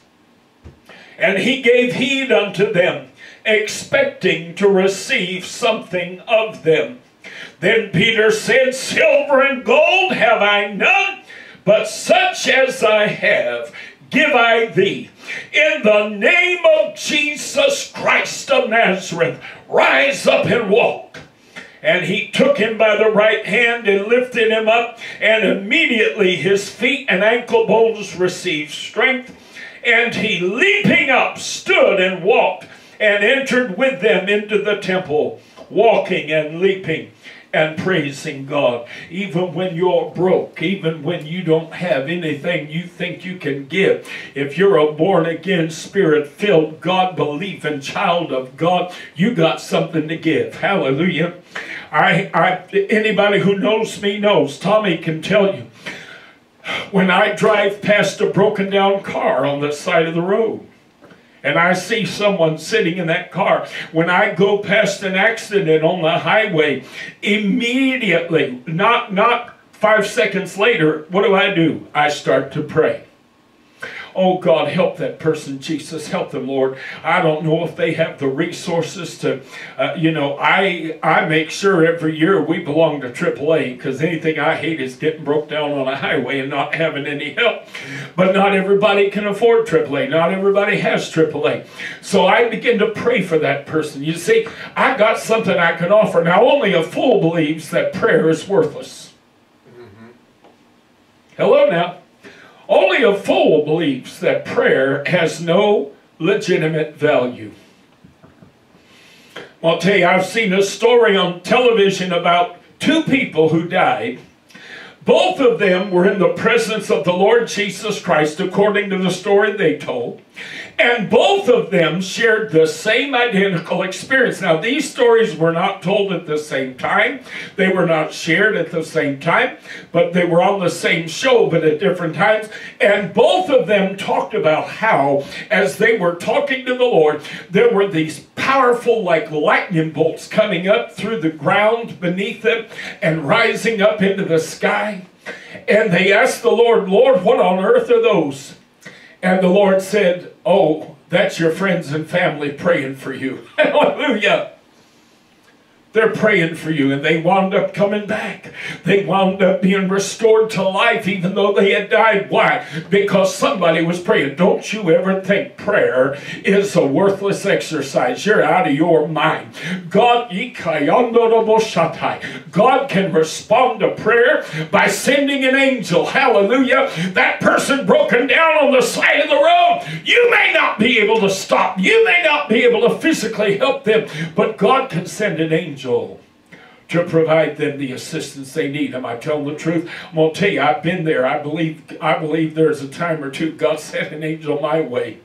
And he gave heed unto them, expecting to receive something of them. Then Peter said, silver and gold have I none, but such as I have, give I thee. In the name of Jesus Christ of Nazareth, rise up and walk. And he took him by the right hand and lifted him up, and immediately his feet and ankle bones received strength. And he, leaping up, stood and walked, and entered with them into the temple, walking and leaping and praising God. Even when you're broke, even when you don't have anything you think you can give, if you're a born-again, spirit-filled, God-believing child of God, you got something to give. Hallelujah. I, I, anybody who knows me knows, Tommy can tell you, when I drive past a broken-down car on the side of the road, and I see someone sitting in that car. When I go past an accident on the highway, immediately, not, not five seconds later, what do I do? I start to pray. Oh God, help that person, Jesus. Help them, Lord. I don't know if they have the resources to, uh, you know, I I make sure every year we belong to triple A, because anything I hate is getting broke down on a highway and not having any help. But not everybody can afford triple A. Not everybody has triple A. So I begin to pray for that person. You see, I got something I can offer. Now, only a fool believes that prayer is worthless. Mm-hmm. Hello now. Only a fool believes that prayer has no legitimate value. I'll tell you, I've seen a story on television about two people who died. Both of them were in the presence of the Lord Jesus Christ, according to the story they told. And both of them shared the same identical experience. Now, these stories were not told at the same time. They were not shared at the same time. But they were on the same show, but at different times. And both of them talked about how, as they were talking to the Lord, there were these powerful, like lightning bolts coming up through the ground beneath them and rising up into the sky. And they asked the Lord, "Lord, what on earth are those?" And the Lord said, "Oh, that's your friends and family praying for you." Hallelujah. They're praying for you, and they wound up coming back. They wound up being restored to life even though they had died. Why? Because somebody was praying. Don't you ever think prayer is a worthless exercise. You're out of your mind. God, God can respond to prayer by sending an angel. Hallelujah. That person broken down on the side of the road, you may not be able to stop. You may not be able to physically help them, but God can send an angel to provide them the assistance they need. Am I telling the truth? I'm going to tell you, I've been there. I believe, I believe there's a time or two God sent an angel my way.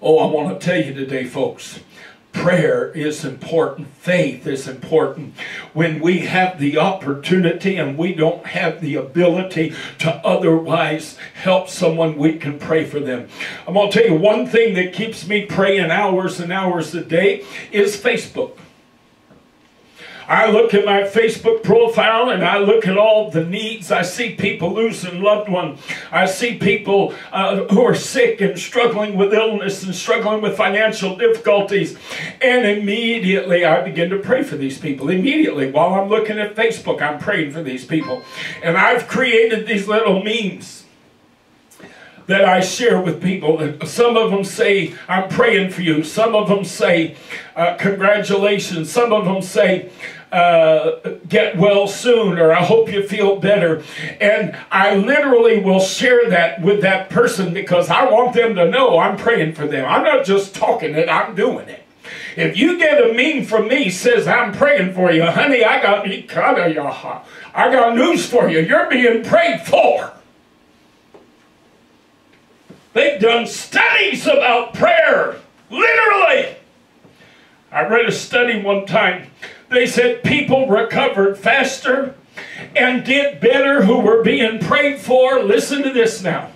Oh, I want to tell you today, folks, prayer is important. Faith is important. When we have the opportunity and we don't have the ability to otherwise help someone, we can pray for them. I'm going to tell you one thing that keeps me praying hours and hours a day is Facebook. I look at my Facebook profile and I look at all the needs. I see people losing loved ones. I see people uh, who are sick and struggling with illness and struggling with financial difficulties. And immediately I begin to pray for these people. Immediately while I'm looking at Facebook, I'm praying for these people. And I've created these little memes that I share with people. And some of them say, "I'm praying for you." Some of them say, uh, "Congratulations." Some of them say, Uh, "get well soon," or "I hope you feel better." And I literally will share that with that person because I want them to know I'm praying for them. I'm not just talking it, I'm doing it. If you get a meme from me says I'm praying for you, honey, I got I got news for you. You're being prayed for. They've done studies about prayer. Literally. I read a study one time. They said people recovered faster and did better who were being prayed for. Listen to this now.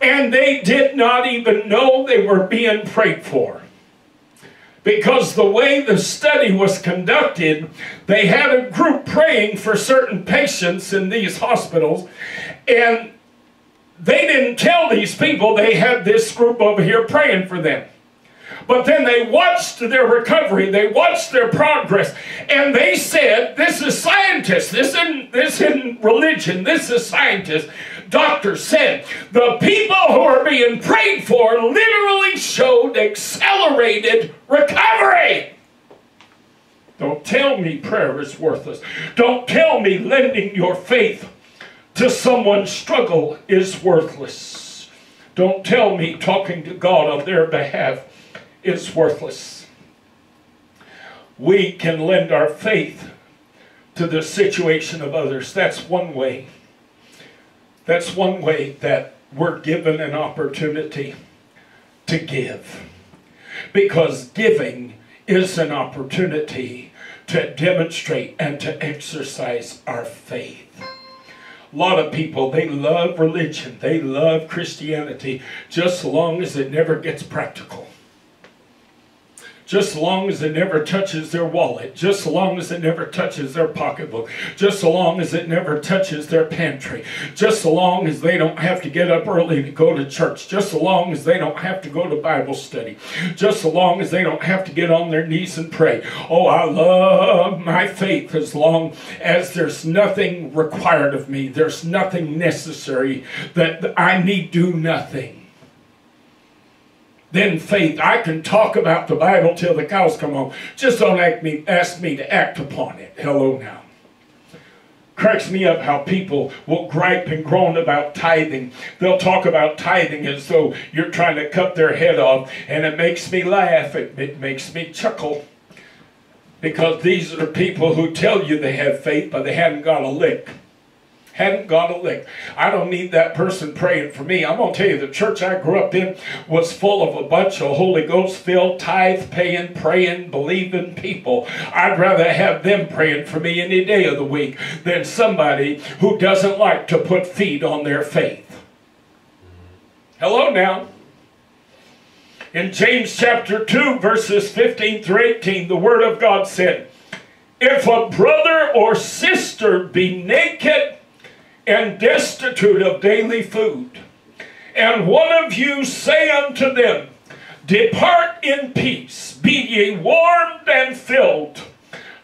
And they did not even know they were being prayed for. Because the way the study was conducted, they had a group praying for certain patients in these hospitals. And they didn't tell these people they had this group over here praying for them. But then they watched their recovery, they watched their progress, and they said, "This is scientists, this isn't, this isn't religion, this is scientists." Doctors said, "The people who are being prayed for literally showed accelerated recovery." Don't tell me prayer is worthless. Don't tell me lending your faith to someone's struggle is worthless. Don't tell me talking to God on their behalf is worthless. We can lend our faith to the situation of others. That's one way. That's one way that we're given an opportunity to give. Because giving is an opportunity to demonstrate and to exercise our faith. A lot of people, they love religion. They love Christianity just as long as it never gets practical. Just so long as it never touches their wallet, just so long as it never touches their pocketbook, just so long as it never touches their pantry, just so long as they don't have to get up early to go to church, just so long as they don't have to go to Bible study, just so long as they don't have to get on their knees and pray. Oh, I love my faith as long as there's nothing required of me, there's nothing necessary, that I need do nothing. Then faith, I can talk about the Bible till the cows come home. Just don't act me, ask me to act upon it. Hello now. Cracks me up how people will gripe and groan about tithing. They'll talk about tithing as though you're trying to cut their head off. And it makes me laugh. It, it makes me chuckle. Because these are the people who tell you they have faith, but they haven't got a lick. Hadn't got a lick. I don't need that person praying for me. I'm going to tell you, the church I grew up in was full of a bunch of Holy Ghost-filled, tithe-paying, praying, believing people. I'd rather have them praying for me any day of the week than somebody who doesn't like to put feet on their faith. Hello now. In James chapter two, verses fifteen through eighteen, the Word of God said, if a brother or sister be naked and destitute of daily food, and one of you say unto them, depart in peace, be ye warmed and filled,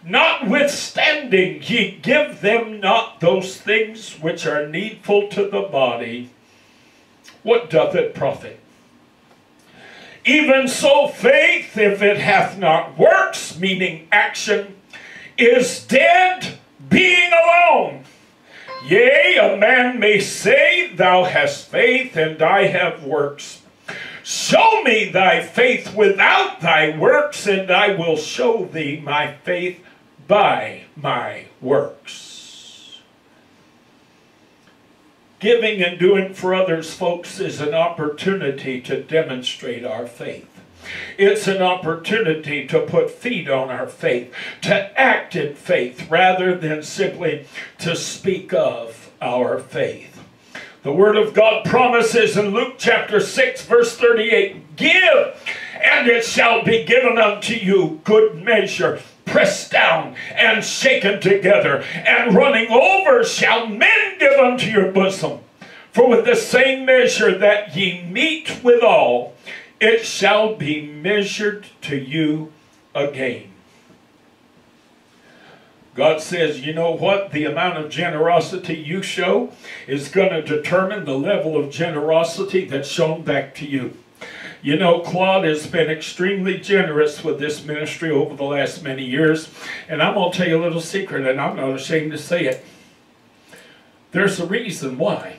notwithstanding ye give them not those things which are needful to the body, what doth it profit? Even so faith, if it hath not works, meaning action, is dead, being alone. Yea, a man may say, thou hast faith, and I have works. Show me thy faith without thy works, and I will show thee my faith by my works. Giving and doing for others, folks, is an opportunity to demonstrate our faith. It's an opportunity to put feet on our faith, to act in faith, rather than simply to speak of our faith. The Word of God promises in Luke chapter six, verse thirty-eight, give, and it shall be given unto you, good measure, pressed down and shaken together, and running over shall men give unto your bosom. For with the same measure that ye meet withal, it shall be measured to you again. God says, you know what? The amount of generosity you show is going to determine the level of generosity that's shown back to you. You know, Claude has been extremely generous with this ministry over the last many years. And I'm going to tell you a little secret, and I'm not ashamed to say it. There's a reason why.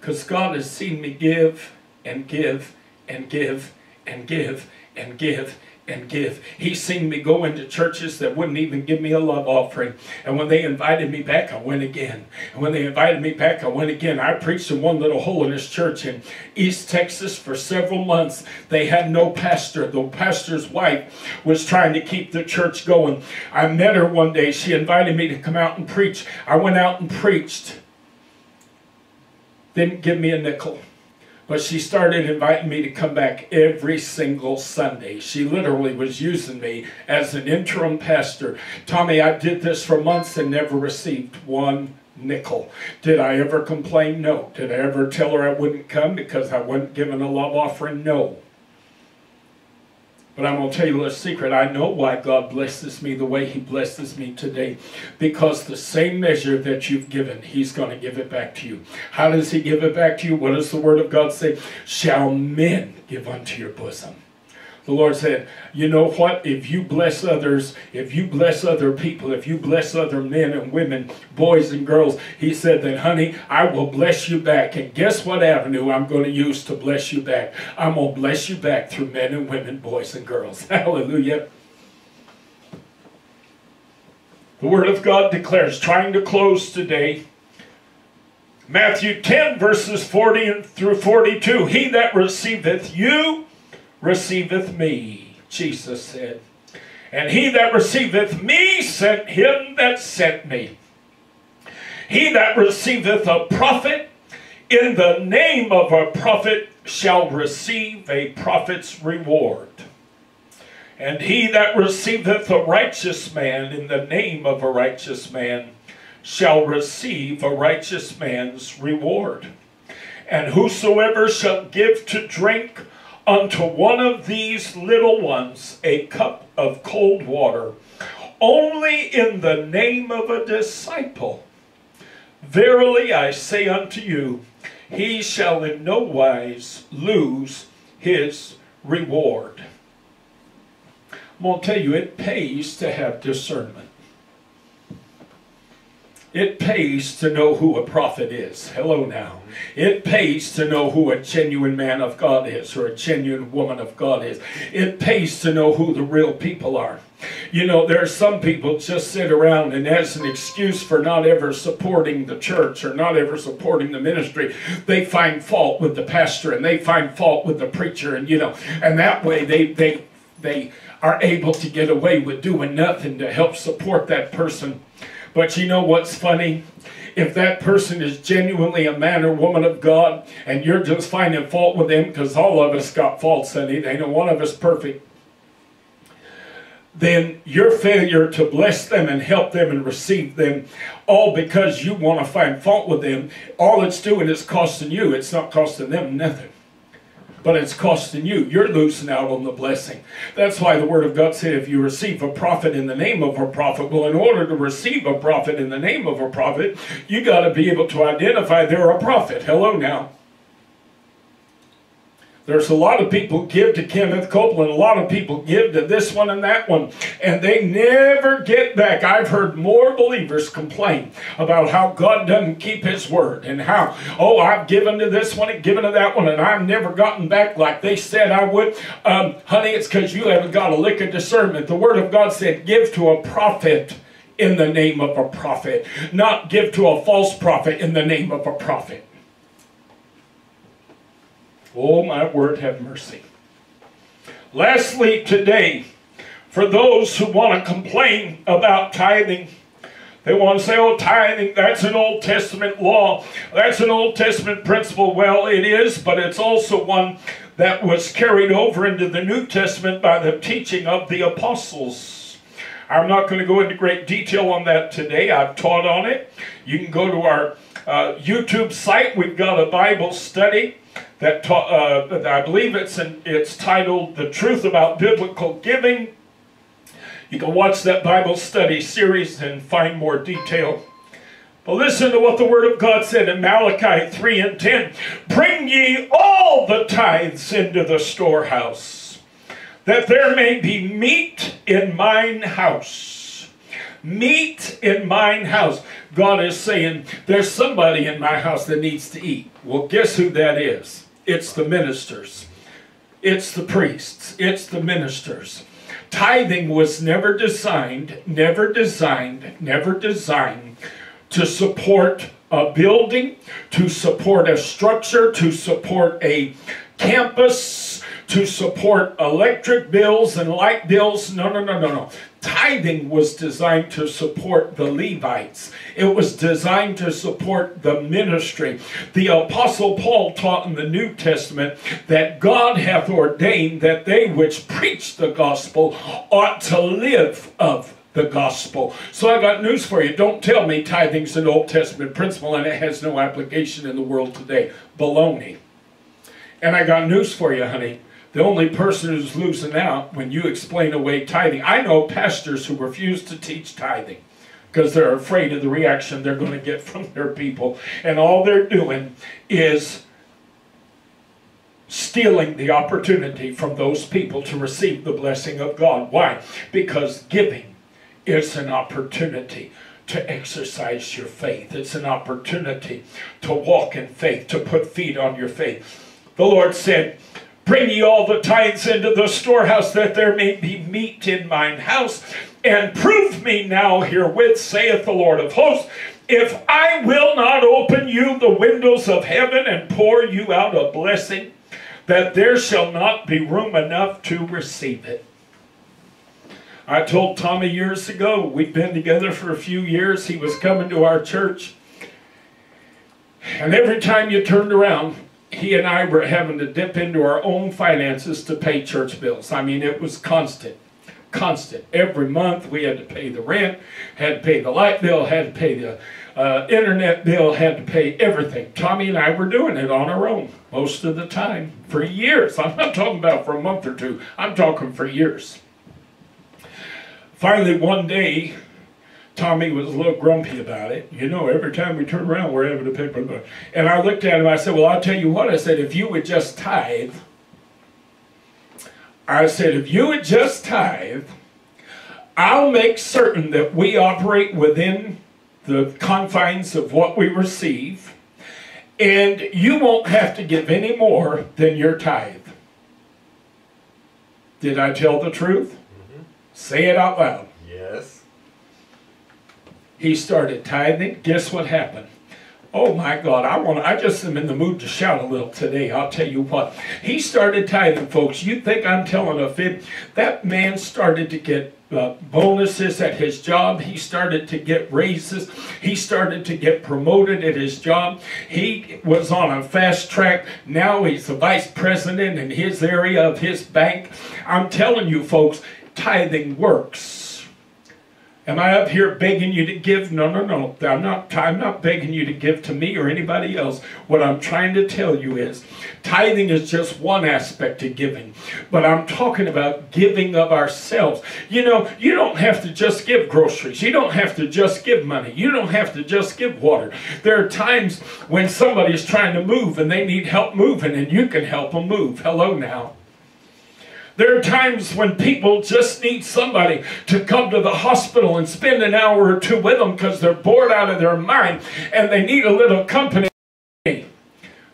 Because God has seen me give and give and give and give and give and give. He's seen me go into churches that wouldn't even give me a love offering. And when they invited me back, I went again. And when they invited me back, I went again. I preached in one little holiness church in East Texas for several months. They had no pastor. The pastor's wife was trying to keep the church going. I met her one day. She invited me to come out and preach. I went out and preached. Didn't give me a nickel. But she started inviting me to come back every single Sunday. She literally was using me as an interim pastor. Tommy, I did this for months and never received one nickel. Did I ever complain? No. Did I ever tell her I wouldn't come because I wasn't given a love offering? No. But I'm going to tell you a secret. I know why God blesses me the way He blesses me today. Because the same measure that you've given, He's going to give it back to you. How does He give it back to you? What does the Word of God say? Shall men give unto your bosom? The Lord said, you know what? If you bless others, if you bless other people, if you bless other men and women, boys and girls, He said that, honey, I will bless you back. And guess what avenue I'm going to use to bless you back? I'm going to bless you back through men and women, boys and girls. Hallelujah. The Word of God declares, trying to close today, Matthew ten, verses forty through forty-two, he that receiveth you receiveth me, Jesus said. And he that receiveth me sent him that sent me. He that receiveth a prophet, in the name of a prophet shall receive a prophet's reward. And he that receiveth a righteous man in the name of a righteous man shall receive a righteous man's reward. And whosoever shall give to drink unto one of these little ones a cup of cold water, only in the name of a disciple, verily I say unto you, he shall in no wise lose his reward. I'm going to tell you, it pays to have discernment. It pays to know who a prophet is. Hello now. It pays to know who a genuine man of God is or a genuine woman of God is. It pays to know who the real people are. You know, there are some people just sit around and as an excuse for not ever supporting the church or not ever supporting the ministry, they find fault with the pastor and they find fault with the preacher, and you know, and that way they they they are able to get away with doing nothing to help support that person. But you know what's funny? If that person is genuinely a man or woman of God and you're just finding fault with them, because all of us got faults in it, ain't one of us perfect, then your failure to bless them and help them and receive them, all because you want to find fault with them, all it's doing is costing you. It's not costing them nothing. But it's costing you. You're losing out on the blessing. That's why the Word of God said, if you receive a prophet in the name of a prophet, well, in order to receive a prophet in the name of a prophet, you got to be able to identify they're a prophet. Hello now. There's a lot of people give to Kenneth Copeland. A lot of people give to this one and that one. And they never get back. I've heard more believers complain about how God doesn't keep His word. And how, oh, I've given to this one and given to that one. And I've never gotten back like they said I would. Um, honey, it's because you haven't got a lick of discernment. The Word of God said, give to a prophet in the name of a prophet. Not give to a false prophet in the name of a prophet. Oh, my word, have mercy. Lastly, today, for those who want to complain about tithing, they want to say, oh, tithing, that's an Old Testament law. That's an Old Testament principle. Well, it is, but it's also one that was carried over into the New Testament by the teaching of the apostles. I'm not going to go into great detail on that today. I've taught on it. You can go to our uh, YouTube site. We've got a Bible study that uh, I believe it's in, it's titled "The Truth About Biblical Giving." You can watch that Bible study series and find more detail. But listen to what the Word of God said in Malachi three and ten: "Bring ye all the tithes into the storehouse, that there may be meat in mine house." Meat in mine house. God is saying, there's somebody in my house that needs to eat. Well, guess who that is? It's the ministers. It's the priests. It's the ministers. Tithing was never designed, never designed, never designed to support a building, to support a structure, to support a campus, to support electric bills and light bills. No, no, no, no, no. Tithing was designed to support the Levites. It was designed to support the ministry. The Apostle Paul taught in the New Testament that God hath ordained that they which preach the gospel ought to live of the gospel. So I got news for you. Don't tell me tithing's an Old Testament principle and it has no application in the world today. Baloney. And I got news for you, honey. The only person who's losing out when you explain away tithing. I know pastors who refuse to teach tithing because they're afraid of the reaction they're going to get from their people. And all they're doing is stealing the opportunity from those people to receive the blessing of God. Why? Because giving is an opportunity to exercise your faith. It's an opportunity to walk in faith, to put feet on your faith. The Lord said, bring ye all the tithes into the storehouse, that there may be meat in mine house. And prove me now herewith, saith the Lord of hosts, if I will not open you the windows of heaven and pour you out a blessing, that there shall not be room enough to receive it. I told Tommy years ago, we'd been together for a few years, he was coming to our church. And every time you turned around, he and I were having to dip into our own finances to pay church bills. I mean, it was constant. Constant. Every month we had to pay the rent, had to pay the light bill, had to pay the uh, internet bill, had to pay everything. Tommy and I were doing it on our own most of the time for years. I'm not talking about for a month or two. I'm talking for years. Finally, one day, Tommy was a little grumpy about it. You know, every time we turn around, we're having to pay for it. And I looked at him, I said, well, I'll tell you what. I said, if you would just tithe, I said, if you would just tithe, I'll make certain that we operate within the confines of what we receive, and you won't have to give any more than your tithe. Did I tell the truth? Mm-hmm. Say it out loud. Yes. He started tithing. Guess what happened? Oh my God, I want I just am in the mood to shout a little today, I'll tell you what. He started tithing, folks. You think I'm telling a fib? That man started to get uh, bonuses at his job. He started to get raises. He started to get promoted at his job. He was on a fast track. Now he's the vice president in his area of his bank. I'm telling you, folks, tithing works. Am I up here begging you to give? No, no, no. I'm not, I'm not begging you to give to me or anybody else. What I'm trying to tell you is tithing is just one aspect to giving. But I'm talking about giving of ourselves. You know, you don't have to just give groceries. You don't have to just give money. You don't have to just give water. There are times when somebody is trying to move and they need help moving, and you can help them move. Hello now. There are times when people just need somebody to come to the hospital and spend an hour or two with them because they're bored out of their mind and they need a little company.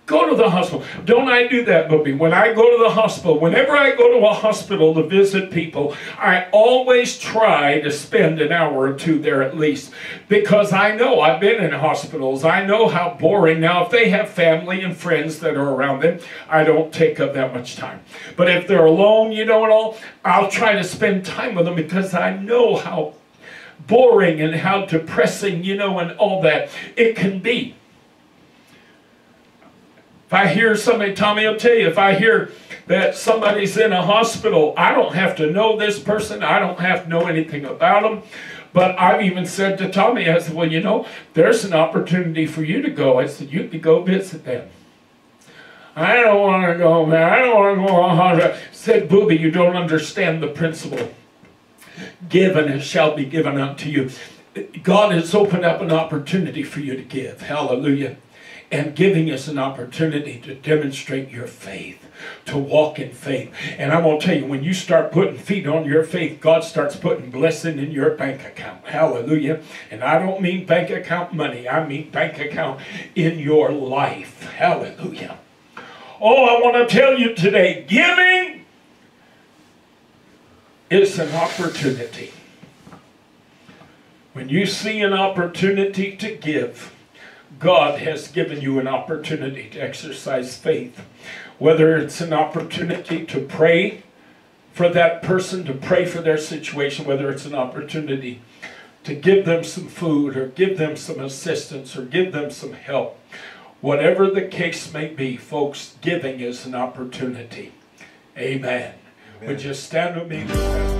Go to the hospital. Don't I do that, Bobby? When I go to the hospital, whenever I go to a hospital to visit people, I always try to spend an hour or two there at least, because I know I've been in hospitals. I know how boring. Now, if they have family and friends that are around them, I don't take up that much time. But if they're alone, you know, and all, I'll try to spend time with them because I know how boring and how depressing, you know, and all that it can be. If I hear somebody, Tommy will tell you, if I hear that somebody's in a hospital, I don't have to know this person. I don't have to know anything about them. But I've even said to Tommy, I said, well, you know, there's an opportunity for you to go. I said, you can go visit them. I don't want to go, man. I don't want to go on hospital. I said, Booby, you don't understand the principle. Given and shall be given unto you. God has opened up an opportunity for you to give. Hallelujah. And giving us an opportunity to demonstrate your faith, to walk in faith. And I'm going to tell you, when you start putting feet on your faith, God starts putting blessing in your bank account. Hallelujah. And I don't mean bank account money. I mean bank account in your life. Hallelujah. Oh, I want to tell you today, giving is an opportunity. When you see an opportunity to give, God has given you an opportunity to exercise faith. Whether it's an opportunity to pray for that person, to pray for their situation, whether it's an opportunity to give them some food or give them some assistance or give them some help. Whatever the case may be, folks, giving is an opportunity. Amen. Amen. Would you stand with me?